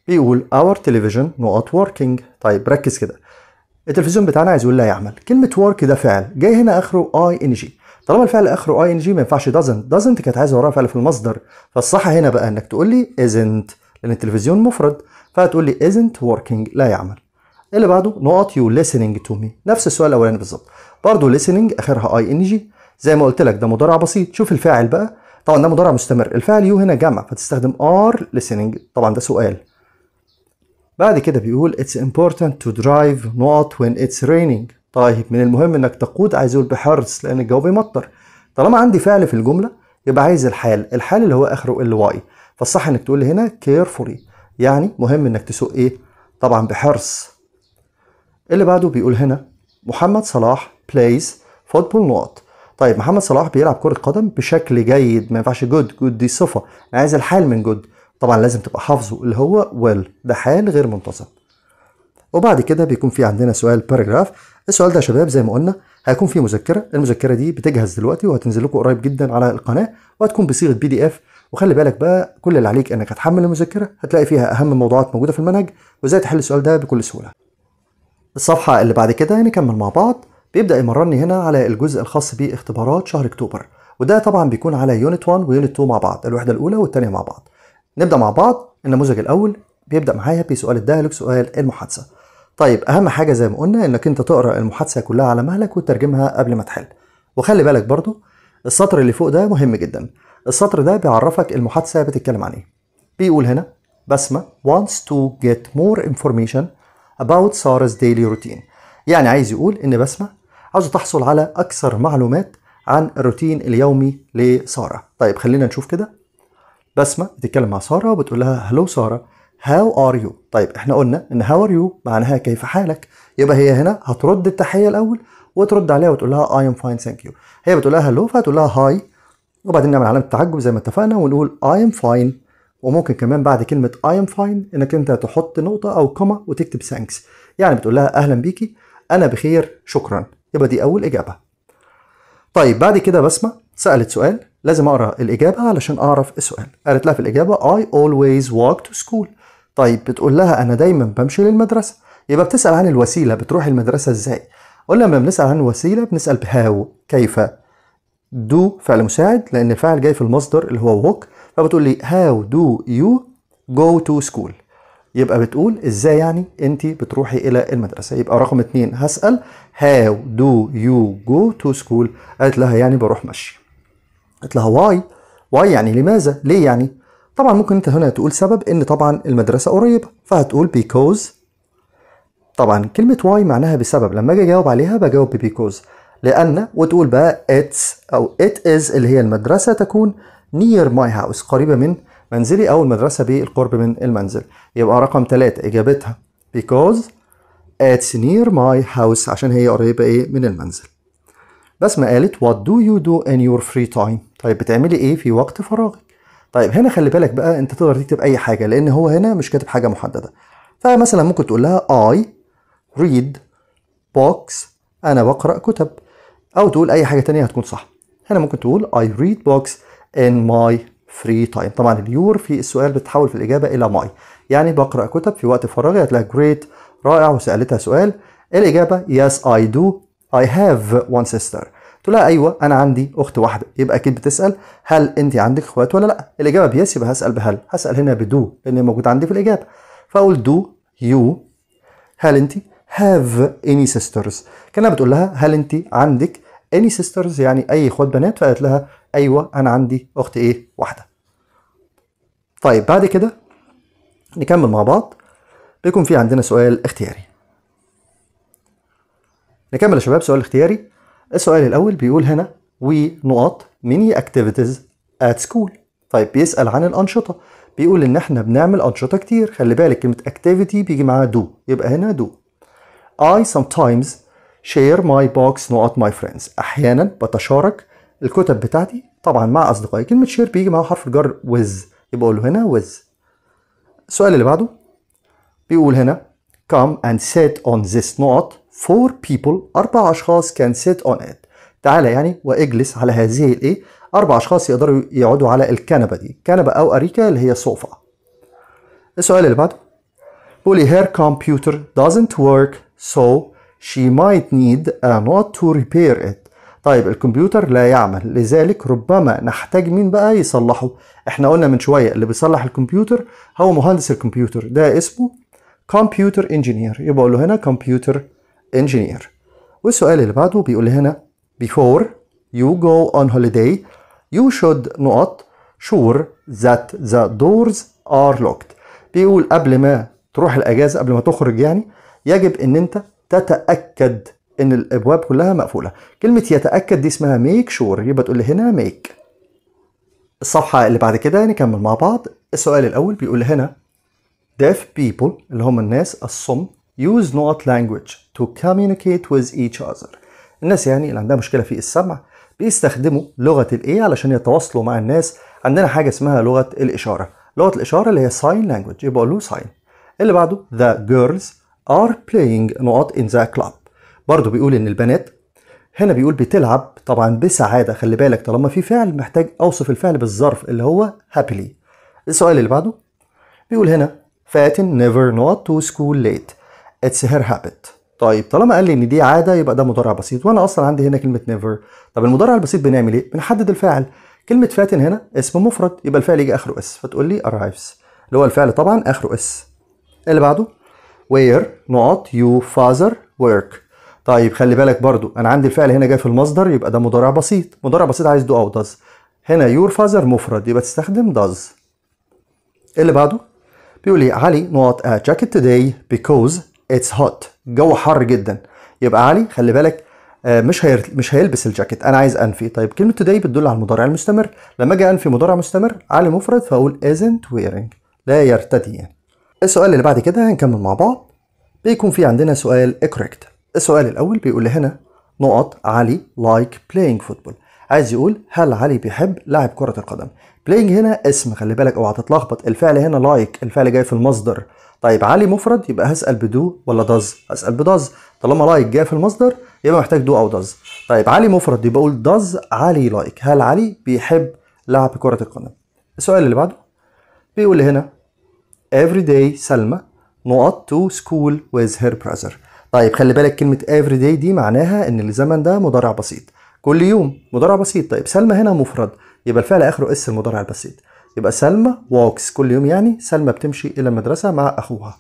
بيقول our television not working، طيب ركز كده، التلفزيون بتاعنا عايز يقول لا يعمل، كلمه work ده فعل جاي هنا اخره اي ان جي، طالما الفعل اخره اي ان جي ما ينفعش doesn't، doesn't كانت عايزه وراها فعل في المصدر، فالصح هنا بقى انك تقول لي isn't لان التلفزيون مفرد، فهتقول لي isn't working لا يعمل. اللي بعده not you listening to me، نفس السؤال الاولاني بالظبط، برضه listening اخرها اي ان جي، زي ما قلت لك ده مضارع بسيط، شوف الفاعل بقى، طبعا ده مضارع مستمر، الفاعل يو هنا جمع فتستخدم are listening، طبعا ده سؤال. بعد كده بيقول it's important to drive not when it's raining، طيب من المهم انك تقود، عايز يقول بحرص لان الجو بيمطر، طالما عندي فعل في الجمله يبقى عايز الحال، الحال اللي هو اخره ال واي، فالصح انك تقول هنا carefully يعني مهم انك تسوق ايه؟ طبعا بحرص. اللي بعده بيقول هنا محمد صلاح plays football not، طيب محمد صلاح بيلعب كرة قدم بشكل جيد، ما ينفعش جود، جود دي صفة، أنا عايز الحال من جود، طبعا لازم تبقى حافظه اللي هو ويل، ده حال غير منتظم. وبعد كده بيكون في عندنا سؤال باراجراف، السؤال ده يا شباب زي ما قلنا هيكون فيه مذكرة، المذكرة دي بتجهز دلوقتي وهتنزل لكم قريب جدا على القناة، وهتكون بصيغة بي دي اف، وخلي بالك بقى كل اللي عليك انك هتحمل المذكرة، هتلاقي فيها أهم الموضوعات موجودة في المنهج وازاي تحل السؤال ده بكل سهولة. الصفحة اللي بعد كده نكمل مع بعض، بيبدأ يمرني هنا على الجزء الخاص باختبارات شهر اكتوبر، وده طبعا بيكون على يونت واحد ويونت اتنين مع بعض، الوحدة الأولى والثانية مع بعض. نبدأ مع بعض. النموذج الأول بيبدأ معايا بسؤال الدهلك، سؤال المحادثة. طيب أهم حاجة زي ما قلنا إنك أنت تقرأ المحادثة كلها على مهلك وتترجمها قبل ما تحل، وخلي بالك برضو السطر اللي فوق ده مهم جدا، السطر ده بيعرفك المحادثة بتتكلم عن إيه. بيقول هنا بسمة wants to get more information about Sara's daily routine، يعني عايز يقول إن بسمة عاوزة تحصل على أكثر معلومات عن الروتين اليومي لسارة. طيب خلينا نشوف كده، بسمة بتتكلم مع سارة وبتقول لها هلو سارة هاو آر يو، طيب إحنا قلنا إن هاو آر يو معناها كيف حالك، يبقى هي هنا هترد التحية الأول وترد عليها وتقول لها أي أم فاين ثانك يو، هي بتقول لها هلو فهتقول لها هاي، وبعدين نعمل علامة تعجب زي ما اتفقنا ونقول أي أم فاين، وممكن كمان بعد كلمة أي أم فاين إنك أنت تحط نقطة أو كوما وتكتب ثانكس، يعني بتقول لها أهلا بيكي أنا بخير شكرا، يبقى دي أول إجابة. طيب بعد كده بسمة سألت سؤال، لازم أقرأ الإجابة علشان أعرف السؤال، قالت لها في الإجابة I always walk to school، طيب بتقول لها أنا دايما بمشي للمدرسة، يبقى بتسأل عن الوسيلة، بتروح المدرسة إزاي؟ قلنا لما بنسأل عن الوسيلة بنسأل بهاو، كيف، دو فعل مساعد لأن الفعل جاي في المصدر اللي هو walk، فبتقول لي how do you go to school، يبقى بتقول ازاي يعني انت بتروحي الى المدرسه، يبقى رقم اتنين هسال how do you go to school، قالت لها يعني بروح مشي. قالت لها why، why يعني لماذا، ليه يعني، طبعا ممكن انت هنا تقول سبب ان طبعا المدرسه قريبه، فهتقول because، طبعا كلمه why معناها بسبب، لما اجي اجاوب عليها بجاوب ب because لان، وتقول بقى it's او it is اللي هي المدرسه تكون near my house قريبه من منزلي، أو المدرسة بالقرب من المنزل، يبقى رقم ثلاثة إجابتها because it's near my house عشان هي قريبة إيه من المنزل. بسمة قالت what do you do in your free time، طيب بتعملي إيه في وقت فراغك. طيب هنا خلي بالك بقى أنت تقدر تكتب أي حاجة لأن هو هنا مش كاتب حاجة محددة، فمثلا ممكن تقول لها I read books، أنا بقرأ كتب، أو تقول أي حاجة تانية هتكون صح. هنا ممكن تقول I read books in my free time، طبعا اليور في السؤال بتتحول في الإجابة إلى ماي، يعني بقرأ كتب في وقت فراغي، هتلاقي great رائع، وسألتها سؤال الإجابة yes I do I have one sister، تقول لها أيوه أنا عندي أخت واحدة، يبقى أكيد بتسأل هل أنت عندك إخوات ولا لأ، الإجابة بيس يبقى هسأل بهل، هسأل هنا بدو لأن موجود عندي في الإجابة، فأقول do you هل أنت have any sisters، كأنها بتقول لها هل أنت عندك any sisters يعني أي إخوات بنات، فقالت لها أيوه أنا عندي أخت إيه واحدة. طيب بعد كده نكمل مع بعض، بيكون في عندنا سؤال اختياري. نكمل يا شباب سؤال اختياري. السؤال الأول بيقول هنا ونقاط ميني اكتيفيتيز ات سكول. طيب بيسأل عن الأنشطة، بيقول إن إحنا بنعمل أنشطة كتير. خلي بالك كلمة activity بيجي معاها دو، يبقى هنا دو. I sometimes share my box نقاط my friends. أحيانا بتشارك الكتب بتاعتي طبعا مع أصدقائي. كلمة share بيجي معاها حرف الجر with، يبقى أقول له هنا with. السؤال اللي بعده بيقول هنا come and sit on this نقط four people. أربع أشخاص can sit on it. تعالى يعني واجلس على هذه الايه، اربع اشخاص يقدروا يقعدوا على الكنبه دي، كنبه او اريكه اللي هي صوفا. السؤال اللي بعده بيقول لي her computer doesn't work so she might need a not to repair it. طيب الكمبيوتر لا يعمل لذلك ربما نحتاج مين بقى يصلحه. احنا قلنا من شويه اللي بيصلح الكمبيوتر هو مهندس الكمبيوتر، ده اسمه كمبيوتر انجينير، يبقى اقول له هنا كمبيوتر انجينير. والسؤال اللي بعده بيقول لي هنا Before you go on holiday, you should not sure that the doors are locked. بيقول قبل ما تروح الأجازة، قبل ما تخرج يعني، يجب إن أنت تتأكد إن الأبواب كلها مقفولة. كلمة يتأكد دي اسمها make sure، يبقى تقول لي هنا make. الصفحة اللي بعد كده نكمل مع بعض. السؤال الأول بيقول هنا deaf people اللي هم الناس الصم use not language to communicate with each other. الناس يعني اللي عندها مشكله في السمع بيستخدموا لغه الايه علشان يتواصلوا مع الناس. عندنا حاجه اسمها لغه الاشاره، لغه الاشاره اللي هي sign language، يبقى اقول له sign. اللي بعده the girls are playing نقط in the club. برضه بيقول ان البنات هنا بيقول بتلعب طبعا بسعاده. خلي بالك طالما في فعل محتاج اوصف الفعل بالظرف اللي هو happily. السؤال اللي بعده بيقول هنا فاتن never not to school late it's her habit. طيب طالما قال لي ان دي عاده يبقى ده مضارع بسيط، وانا اصلا عندي هنا كلمه نيفر. طب المضارع البسيط بنعمل ايه؟ بنحدد الفاعل. كلمه فاتن هنا اسم مفرد، يبقى الفعل يجي اخره اس، فتقول لي arrives اللي هو الفعل طبعا اخره اس. اللي بعده where not you father work. طيب خلي بالك برضو انا عندي الفعل هنا جاي في المصدر، يبقى ده مضارع بسيط. مضارع بسيط عايز دو او داز. هنا يور فازر مفرد يبقى تستخدم داز. اللي بعده بيقول لي علي not a jacket today because it's hot. الجو حر جدا، يبقى علي خلي بالك مش مش هيلبس الجاكيت، انا عايز انفي. طيب كلمه today بتدل على المضارع المستمر، لما اجي انفي مضارع مستمر علي مفرد فاقول isn't wearing لا يرتدي يعني. السؤال اللي بعد كده هنكمل مع بعض، بيكون في عندنا سؤال correct. السؤال الاول بيقول لي هنا نقط علي like playing football. عايز يقول هل علي بيحب لاعب كره القدم. playing هنا اسم، خلي بالك اوعى تتلخبط، الفعل هنا like الفعل جاي في المصدر. طيب علي مفرد يبقى هسأل بدو ولا داز؟ هسأل بداز. طالما لايك جاي في المصدر يبقى محتاج دو أو داز. طيب علي مفرد يبقى أقول داز علي لايك، هل علي بيحب لعب كرة القدم؟ السؤال اللي بعده بيقول لي هنا every day سلمى نقط to school with her brother. طيب خلي بالك كلمة every day دي معناها إن الزمن ده مضارع بسيط، كل يوم مضارع بسيط. طيب سلمى هنا مفرد يبقى الفعل آخره اس المضارع البسيط، يبقى سلمى walks كل يوم يعني سلمى بتمشي الى المدرسه مع اخوها.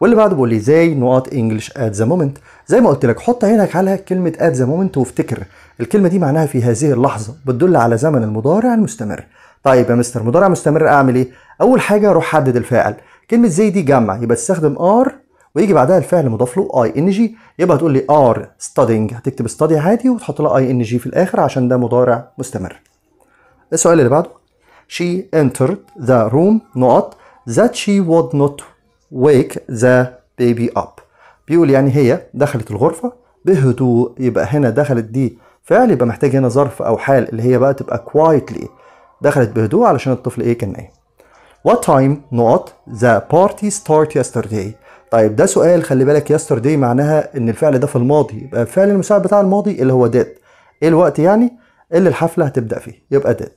واللي بعده بيقول لي زي نقط انجلش at the moment. زي ما قلت لك حط عينك على كلمه at the moment وافتكر الكلمه دي معناها في هذه اللحظه، بتدل على زمن المضارع المستمر. طيب يا مستر مضارع مستمر اعمل ايه؟ اول حاجه روح حدد الفاعل. كلمه زي دي جمع، يبقى تستخدم are ويجي بعدها الفعل مضاف له اي ان جي، يبقى هتقول لي are studying، هتكتب study عادي وتحط لها اي ان جي في الاخر عشان ده مضارع مستمر. السؤال اللي بعده She entered the room not that she would not wake the baby up. بيقول يعني هي دخلت الغرفة بهدوء، يبقى هنا دخلت دي فعل يبقى محتاج هنا ظرف أو حال اللي هي بقى تبقى quietly، دخلت بهدوء علشان الطفل إيه كان نايم. What time not the party start yesterday. طيب ده سؤال خلي بالك yesterday معناها إن الفعل ده في الماضي، يبقى الفعل المساعد بتاع الماضي اللي هو did، إيه الوقت يعني اللي الحفلة هتبدأ فيه، يبقى did.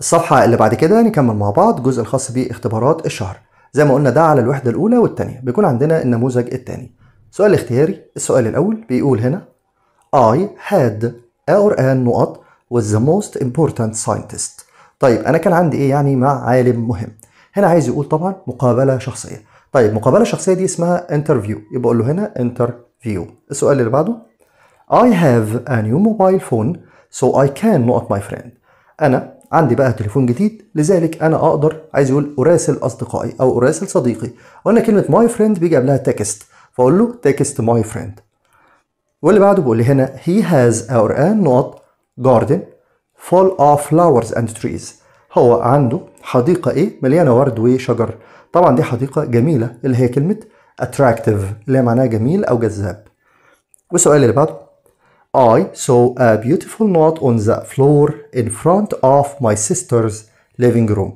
الصفحة اللي بعد كده نكمل مع بعض الجزء الخاص باختبارات الشهر. زي ما قلنا ده على الوحدة الأولى والثانية، بيكون عندنا النموذج الثاني. سؤال اختياري. السؤال الأول بيقول هنا I had a Quran نقط with the most important scientist. طيب أنا كان عندي إيه يعني مع عالم مهم. هنا عايز يقول طبعا مقابلة شخصية. طيب مقابلة شخصية دي اسمها interview، يبقى أقول له هنا interview. السؤال اللي بعده I have a new mobile phone so I can نقط my friend. أنا عندي بقى تليفون جديد لذلك انا اقدر، عايز يقول اراسل اصدقائي او اراسل صديقي، وهنا كلمه ماي فريند بيجي قبلها تكست فاقول له تكست ماي فريند. واللي بعده بيقول لي هنا he has or a not garden full of flowers and trees. هو عنده حديقة ايه مليانة ورد وشجر. طبعا دي حديقة جميلة اللي هي كلمة attractive اللي معناها جميل أو جذاب. والسؤال اللي بعده I saw a beautiful knot on the floor in front of my sister's living room.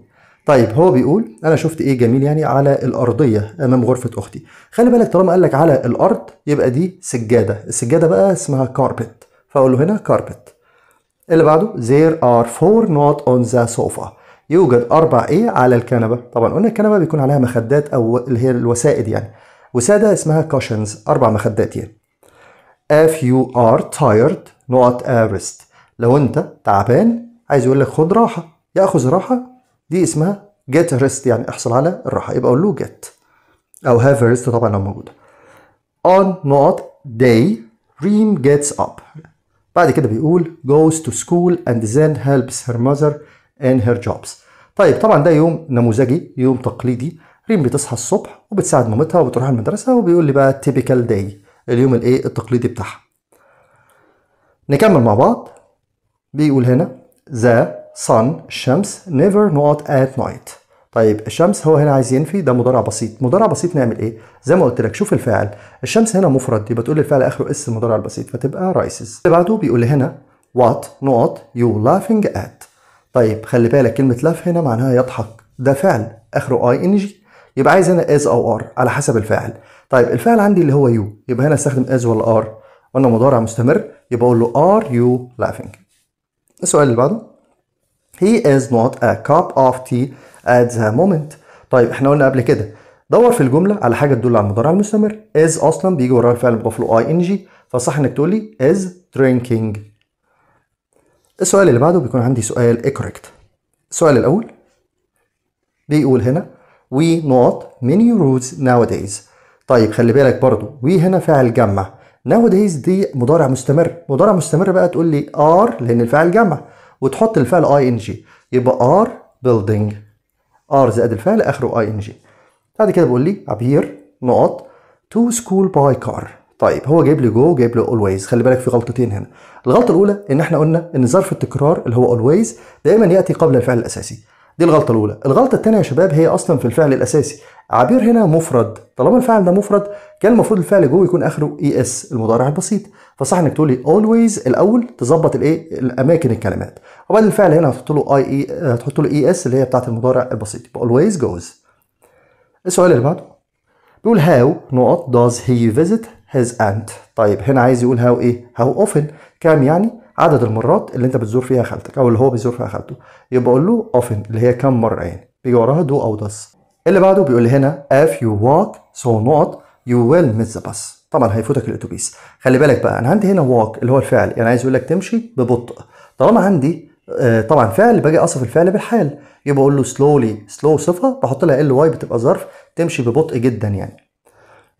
طيب هو بيقول أنا شفت إيه جميل يعني على الأرضية أمام غرفة أختي. خلي بالك طالما قال لك على الأرض يبقى دي سجادة، السجادة بقى اسمها carpet، فأقول له هنا carpet. اللي بعده there are four knots on the sofa. يوجد أربع إيه على الكنبة. طبعا قلنا الكنبة بيكون عليها مخدات أو اللي هي الوسائد يعني، وسادة اسمها cushions، أربع مخدات يعني. If you are tired not a rest. لو أنت تعبان عايز يقول لك خد راحة، يأخذ راحة دي اسمها get rest يعني احصل على الراحة، يبقى أقول له get أو have a rest طبعا لو موجودة. On not day Reem gets up. بعد كده بيقول goes to school and then helps her mother in her jobs. طيب طبعا ده يوم نموذجي، يوم تقليدي. ريم بتصحى الصبح وبتساعد مامتها وبتروح المدرسة، وبيقول لي بقى typical day اليوم الايه التقليدي بتاعها. نكمل مع بعض. بيقول هنا the sun الشمس never not at night. طيب الشمس هو هنا عايز ينفي، ده مضارع بسيط. مضارع بسيط نعمل ايه؟ زي ما قلت لك شوف الفاعل، الشمس هنا مفرد يبقى تقول الفاعل اخره اس المضارع البسيط فتبقى رايسز. اللي بعده بيقول هنا what not you laughing at. طيب خلي بالك كلمه laugh هنا معناها يضحك، ده فعل اخره اي ان جي يبقى عايز هنا is او are على حسب الفاعل. طيب الفاعل عندي اللي هو يو يبقى هنا استخدم is ولا are، وانا مضارع مستمر يبقى اقول له are you laughing. السؤال اللي بعده he is not a cup of tea at the moment. طيب احنا قلنا قبل كده دور في الجمله على حاجه تدل على المضارع المستمر، is اصلا بيجي وراها الفعل مضاف له ing فصح انك تقول لي is drinking. السؤال اللي بعده بيكون عندي سؤال correct. السؤال الاول بيقول هنا we not many rules nowadays. طيب خلي بالك برضو we هنا فاعل جمع، nowadays دي مضارع مستمر، مضارع مستمر بقى تقول لي are لأن الفاعل جمع وتحط الفعل ing يبقى are building، are زائد الفعل آخره ing. بعد كده بقول لي appear not to school by car. طيب هو جايب لي go جايب لي always. خلي بالك في غلطتين هنا، الغلطة الأولى إن إحنا قلنا إن ظرف التكرار اللي هو always دائما يأتي قبل الفعل الأساسي، دي الغلطة الأولى. الغلطة الثانية يا شباب هي أصلا في الفعل الأساسي، عبير هنا مفرد، طالما الفعل ده مفرد كان المفروض الفعل جوه يكون آخره إي إس المضارع البسيط، فصح إنك تقول لي always الأول تظبط الإيه الأماكن الكلمات، وبعد الفعل هنا هتحط له أي إي هتحط له إي إس اللي هي بتاعة المضارع البسيط يبقى always goes. السؤال اللي بعده بيقول how not does he visit his aunt. طيب هنا عايز يقول how إيه؟ how often كام يعني؟ عدد المرات اللي انت بتزور فيها خالتك او اللي هو بيزور فيها خالته يبقى اقول له often اللي هي كم مره يعني، بيجي وراها do او does. اللي بعده بيقول لي هنا if you walk so not you will miss the bus. طبعا هيفوتك الاتوبيس. خلي بالك بقى انا عندي هنا walk اللي هو الفعل، يعني عايز اقول لك تمشي ببطء. طالما عندي آه طبعا فعل باجي اصف الفعل بالحال يبقى اقول له slowly، slow صفه بحط لها ال واي بتبقى ظرف، تمشي ببطء جدا يعني.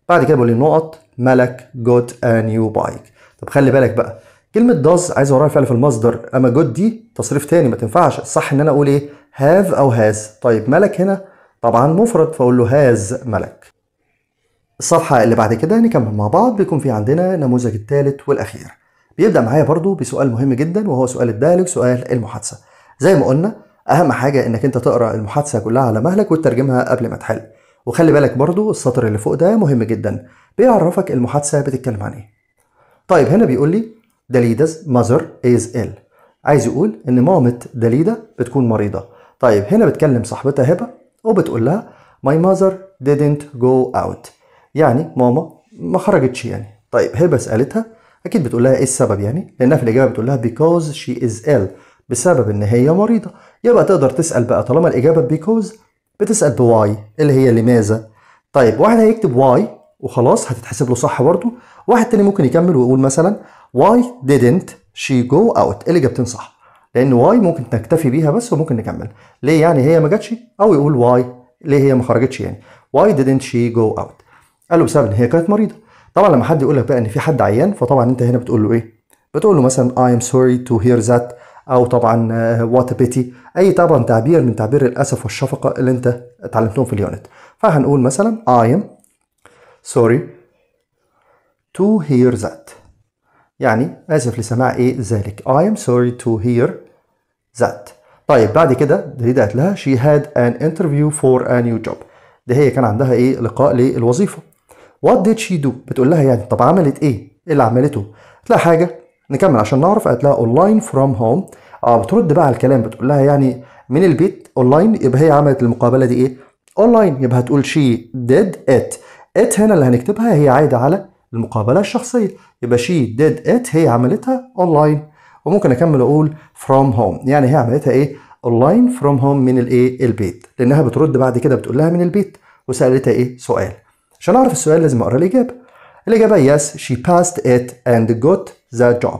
بعد كده بيقول لي نقط ملك got a new bike. طب خلي بالك بقى كلمة does عايز وراها فعل في المصدر، أما جود دي تصريف تاني ما تنفعش، الصح إن أنا أقول إيه؟ have أو has. طيب ملك هنا طبعًا مفرد فأقول له has ملك. الصفحة اللي بعد كده نكمل مع بعض، بيكون في عندنا النموذج الثالث والأخير. بيبدأ معايا برضو بسؤال مهم جدًا وهو سؤال الديالوج، سؤال المحادثة. زي ما قلنا أهم حاجة إنك أنت تقرأ المحادثة كلها على مهلك وتترجمها قبل ما تحل. وخلي بالك برضو السطر اللي فوق ده مهم جدًا، بيعرفك المحادثة بتتكلم عن إيه. طيب هنا بيقول لي داليدا's mother is ill. عايز يقول ان مامة داليدا بتكون مريضة. طيب هنا بتكلم صاحبتها هبة وبتقول لها my mother didn't go out، يعني ماما ما خرجتش يعني. طيب هبة سألتها اكيد بتقول لها ايه السبب يعني، لانها في الاجابة بتقول لها because she is ill بسبب ان هي مريضة. يبقى تقدر تسأل بقى طالما الاجابة because بتسأل بواي اللي هي لماذا. طيب واحد هيكتب واي وخلاص هتتحسب له صح برضه، واحد تاني ممكن يكمل ويقول مثلا why didn't she go out. الإجابتين صح، لأن why ممكن نكتفي بيها بس وممكن نكمل ليه يعني هي ما جاتش، أو يقول why ليه هي ما خرجتش يعني why didn't she go out. قال له بسبب إن هي كانت مريضة. طبعا لما حد يقول لك بقى إن في حد عيان فطبعا أنت هنا بتقول له إيه؟ بتقول له مثلا I'm sorry to hear that، أو طبعا what a pity، أي طبعا تعبير من تعبير الأسف والشفقة اللي أنت اتعلمتهم في اليونت. فهنقول مثلا I am sorry to hear that يعني آسف لسماع إيه ذلك. I am sorry to hear that. طيب بعد كده هدية قالت لها she had an interview for a new job. ده هي كان عندها إيه لقاء للوظيفة. What did she do؟ بتقول لها يعني طب عملت إيه؟ إيه اللي عملته؟ قالت لها حاجة نكمل عشان نعرف. قالت لها online from home. اه بترد بقى على الكلام، بتقول لها يعني من البيت اونلاين، يبقى هي عملت المقابله دي ايه اونلاين، يبقى هتقول شي ديد ات. ات هنا اللي هنكتبها هي عايده على المقابله الشخصيه، يبقى شي ديد ات هي عملتها اونلاين. وممكن اكمل اقول فروم هوم، يعني هي عملتها ايه اونلاين فروم هوم، من الايه البيت، لانها بترد بعد كده بتقول لها من البيت وسالتها ايه سؤال. عشان اعرف السؤال لازم اقرا الاجابه. الاجابه يس شي passed it and got the job،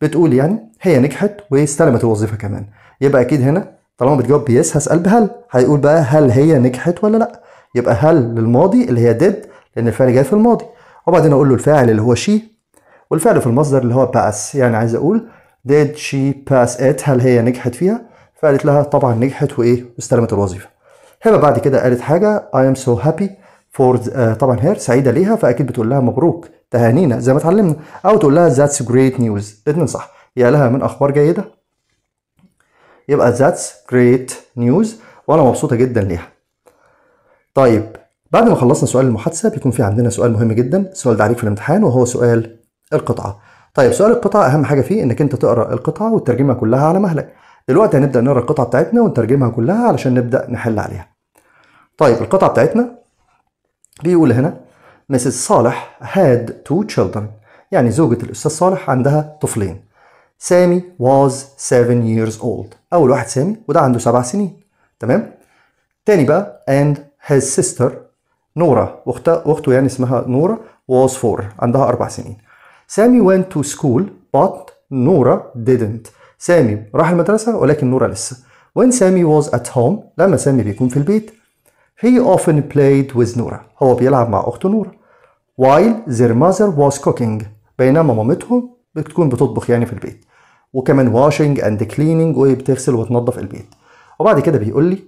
بتقول يعني هي نجحت واستلمت الوظيفه كمان. يبقى اكيد هنا طالما بتجاوب يس هسال بهل، هيقول بقى هل هي نجحت ولا لا، يبقى هل للماضي اللي هي ديد لان الفعل جاي في الماضي، وبعدين اقول له الفاعل اللي هو شي والفعل في المصدر اللي هو باس، يعني عايز اقول ديد شي باس ات، هل هي نجحت فيها، فقالت لها طبعا نجحت وايه واستلمت الوظيفه. هبه بعد كده قالت حاجه I am so happy for uh, طبعا هير سعيده ليها، فاكيد بتقول لها مبروك تهانينا زي ما اتعلمنا، او تقول لها ذاتس جريت نيوز، الاثنين صح، يا لها من اخبار جيده، يبقى ذاتس جريت نيوز، وانا مبسوطه جدا ليها. طيب بعد ما خلصنا سؤال المحادثه بيكون في عندنا سؤال مهم جدا، السؤال ده عليك في الامتحان وهو سؤال القطعه. طيب سؤال القطعه اهم حاجه فيه انك انت تقرا القطعه وتترجمها كلها على مهلك. دلوقتي هنبدا نقرا القطعه بتاعتنا ونترجمها كلها علشان نبدا نحل عليها. طيب القطعه بتاعتنا بيقول هنا مسز صالح had two children، يعني زوجة الأستاذ صالح عندها طفلين. سامي was seven years old، أول واحد سامي وده عنده سبع سنين، تمام؟ تاني بقى and his sister نورة، أخته أخته يعني اسمها نورة was four، عندها أربع سنين. سامي went to school but نورة didn't، سامي راح المدرسة ولكن نورة لسه. when Sammy was at home، لما سامي بيكون في البيت he often played with نورة، هو بيلعب مع أخته نورة. while their mother was cooking، بينما مامتهم بتكون بتطبخ يعني في البيت، وكمان washing and cleaning، وبتغسل وتنظف البيت. وبعد كده بيقول لي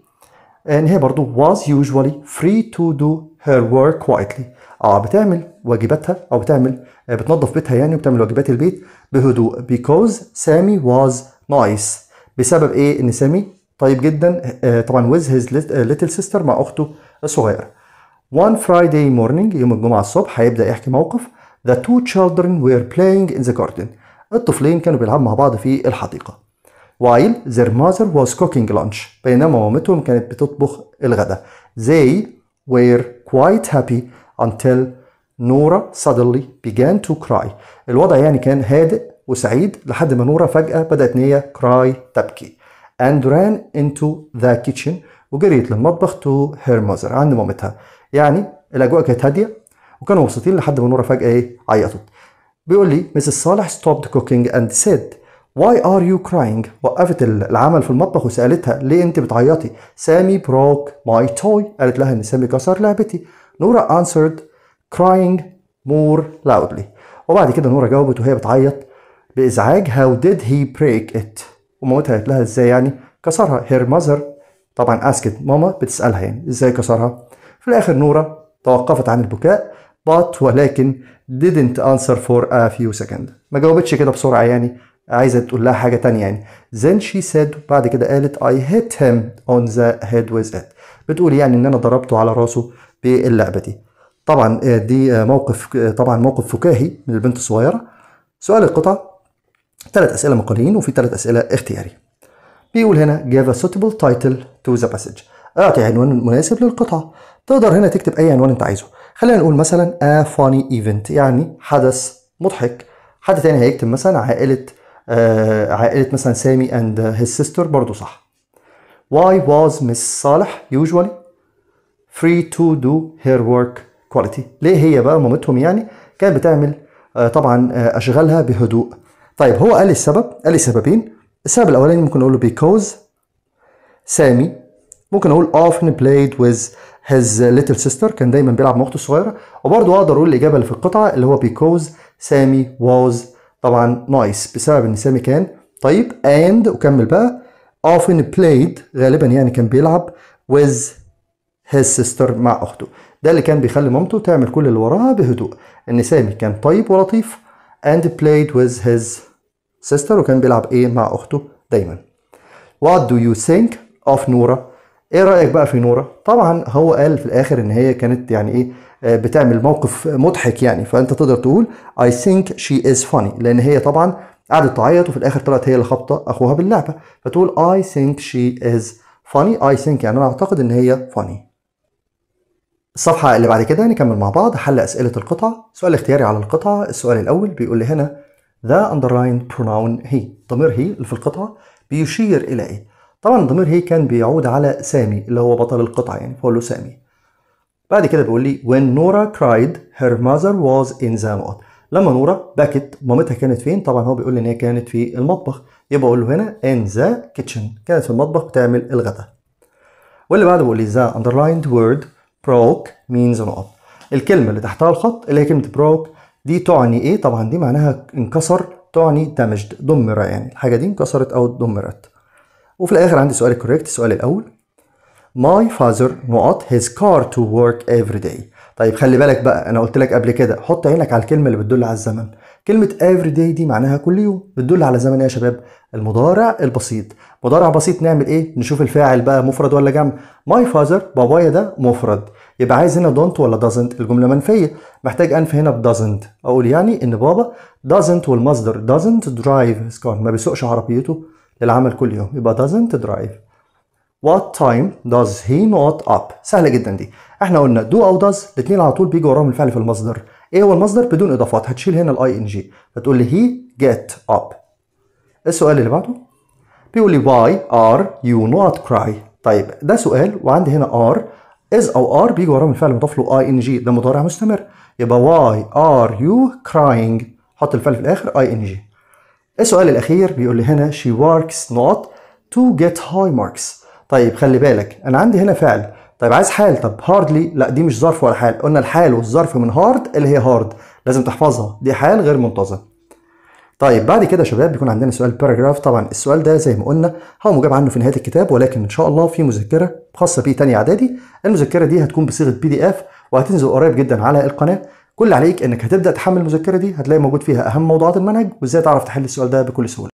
ان هي برضو was usually free to do her work quietly، اه بتعمل واجباتها او بتعمل بتنظف بيتها يعني، وبتعمل واجبات البيت بهدوء. because سامي was nice، بسبب ايه ان سامي طيب جدا، آه طبعا with his little sister مع اخته الصغيره. One Friday morning، يوم الجمعة الصبح، هيبدأ يحكي موقف. The two children were playing in the garden، الطفلين كانوا بيلعبوا مع بعض في الحديقة. While their mother was cooking lunch، بينما مامتهم كانت بتطبخ الغداء. They were quite happy until نورة suddenly began to cry. الوضع يعني كان هادئ وسعيد لحد ما نورة فجأة بدأت إن هي cry تبكي. And ran into the kitchen، وجريت للمطبخ to her mother، عند مامتها. يعني الاجواء كانت هاديه وكانوا مبسوطين لحد ما نوره فجاه ايه عيطت. بيقول لي مسز صالح stopped cooking and said why are you crying، وقفت العمل في المطبخ وسالتها ليه انت بتعيطي. سامي broke my toy، قالت لها ان سامي كسر لعبتي. نوره answered crying more loudly، وبعد كده نوره جاوبت وهي بتعيط بازعاج how did he break it، ومامتها قالت لها ازاي يعني كسرها. her mother طبعا asked، ماما بتسالها يعني ازاي كسرها. في الآخر نورة توقفت عن البكاء but ولكن didn't answer for a few seconds، ما جاوبتش كده بسرعة يعني، عايزة تقول لها حاجة تانية يعني. then she said، بعد كده قالت I hit him on the head with it، بتقول يعني إن أنا ضربته على راسه باللعبة دي. طبعا دي موقف طبعا موقف فكاهي من البنت الصغيرة. سؤال القطعة ثلاث أسئلة مقاليين وفي ثلاث أسئلة اختياري. بيقول هنا give a suitable title to the passage، أعطي عنوان مناسب للقطعة. تقدر هنا تكتب أي عنوان أنت عايزه، خلينا نقول مثلا A funny event، يعني حدث مضحك. حد تاني هيكتب مثلا عائلة آه عائلة مثلا سامي and his sister، برضه صح. Why was Miss صالح usually free to do her work quality، ليه هي بقى مامتهم يعني كانت بتعمل آه طبعا آه أشغالها بهدوء. طيب هو قال لي السبب، قال لي سببين. السبب الأولاني ممكن أقول له because سامي، ممكن أقول often played with his little sister، كان دايما بيلعب مع اخته الصغيره. وبرضه اقدر اقول الاجابه اللي في القطعه اللي هو because سامي was طبعا nice، بسبب ان سامي كان طيب. and وكمل بقى often played، غالبا يعني كان بيلعب with his sister مع اخته، ده اللي كان بيخلي مامته تعمل كل اللي وراها بهدوء، ان سامي كان طيب ولطيف and played with his sister. وكان بيلعب ايه مع اخته دايما. What do you think of نورا؟ ايه رايك بقى في نورا؟ طبعا هو قال في الاخر ان هي كانت يعني ايه بتعمل موقف مضحك يعني، فانت تقدر تقول I think she is funny، لان هي طبعا قعدت تعيط وفي الاخر طلعت هي اللي خابطه اخوها باللعبه، فتقول I think she is funny. I think يعني انا اعتقد ان هي funny. الصفحه اللي بعد كده نكمل مع بعض حل اسئله القطعه. سؤال اختياري على القطعه. السؤال الاول بيقول لي هنا the underlying pronoun he، ضمير هي اللي في القطعه بيشير الى ايه؟ طبعا ضمير هي كان بيعود على سامي اللي هو بطل القطعه يعني، فقول له سامي. بعد كده بيقول لي when Nora cried her mother was in the mud، لما نورا بكت مامتها كانت فين؟ طبعا هو بيقول لي ان هي كانت في المطبخ، يبقى اقول له هنا in the kitchen، كانت في المطبخ بتعمل الغداء. واللي بعده بيقول لي the underlined word broke means not، الكلمه اللي تحتها الخط اللي هي كلمه broke دي تعني ايه؟ طبعا دي معناها انكسر، تعني damaged، دمر يعني الحاجه دي انكسرت او دمرت. وفي الاخر عندي سؤال الكوريكت. السؤال الاول my father not his car to work every day. طيب خلي بالك بقى، انا قلت لك قبل كده حط عينك على الكلمه اللي بتدل على الزمن. كلمه every day دي معناها كل يوم، بتدل على زمن يا شباب، المضارع البسيط. مضارع بسيط نعمل ايه؟ نشوف الفاعل بقى مفرد ولا جمع. my father بابايا ده مفرد، يبقى عايز هنا don't ولا doesn't؟ الجمله منفيه، محتاج انف هنا ب doesn't، اقول يعني ان بابا doesn't والمصدر doesn't drive his car، ما بيسوقش عربيته للعمل كل يوم، يبقى doesn't drive. What time does he not up؟ سهلة جدا دي، احنا قلنا do أو does الاتنين على طول بيجي وراهم الفعل في المصدر. ايه هو المصدر؟ بدون إضافات، هتشيل هنا ال ing فتقول لي he get up. السؤال اللي بعده بيقول لي why are you not cry؟ طيب ده سؤال وعندي هنا are is أو are بيجي وراهم الفعل مضاف له ing، ده مضارع مستمر، يبقى why are you crying؟ حط الفعل في الآخر ing. السؤال الأخير بيقول لي هنا she works not to get high marks. طيب خلي بالك انا عندي هنا فعل، طيب عايز حال، طب hardly لا دي مش ظرف ولا حال، قلنا الحال والظرف من hard اللي هي hard لازم تحفظها، دي حال غير منتظم. طيب بعد كده يا شباب بيكون عندنا سؤال باراجراف. طبعا السؤال ده زي ما قلنا هو مجاب عنه في نهايه الكتاب، ولكن ان شاء الله في مذكره خاصه بيه تاني اعدادي، المذكره دي هتكون بصيغه بي دي اف وهتنزل قريب جدا على القناه. كل عليك انك هتبدا تحمل المذكره دي، هتلاقي موجود فيها اهم موضوعات المنهج وازاي تعرف تحل السؤال ده بكل سهوله.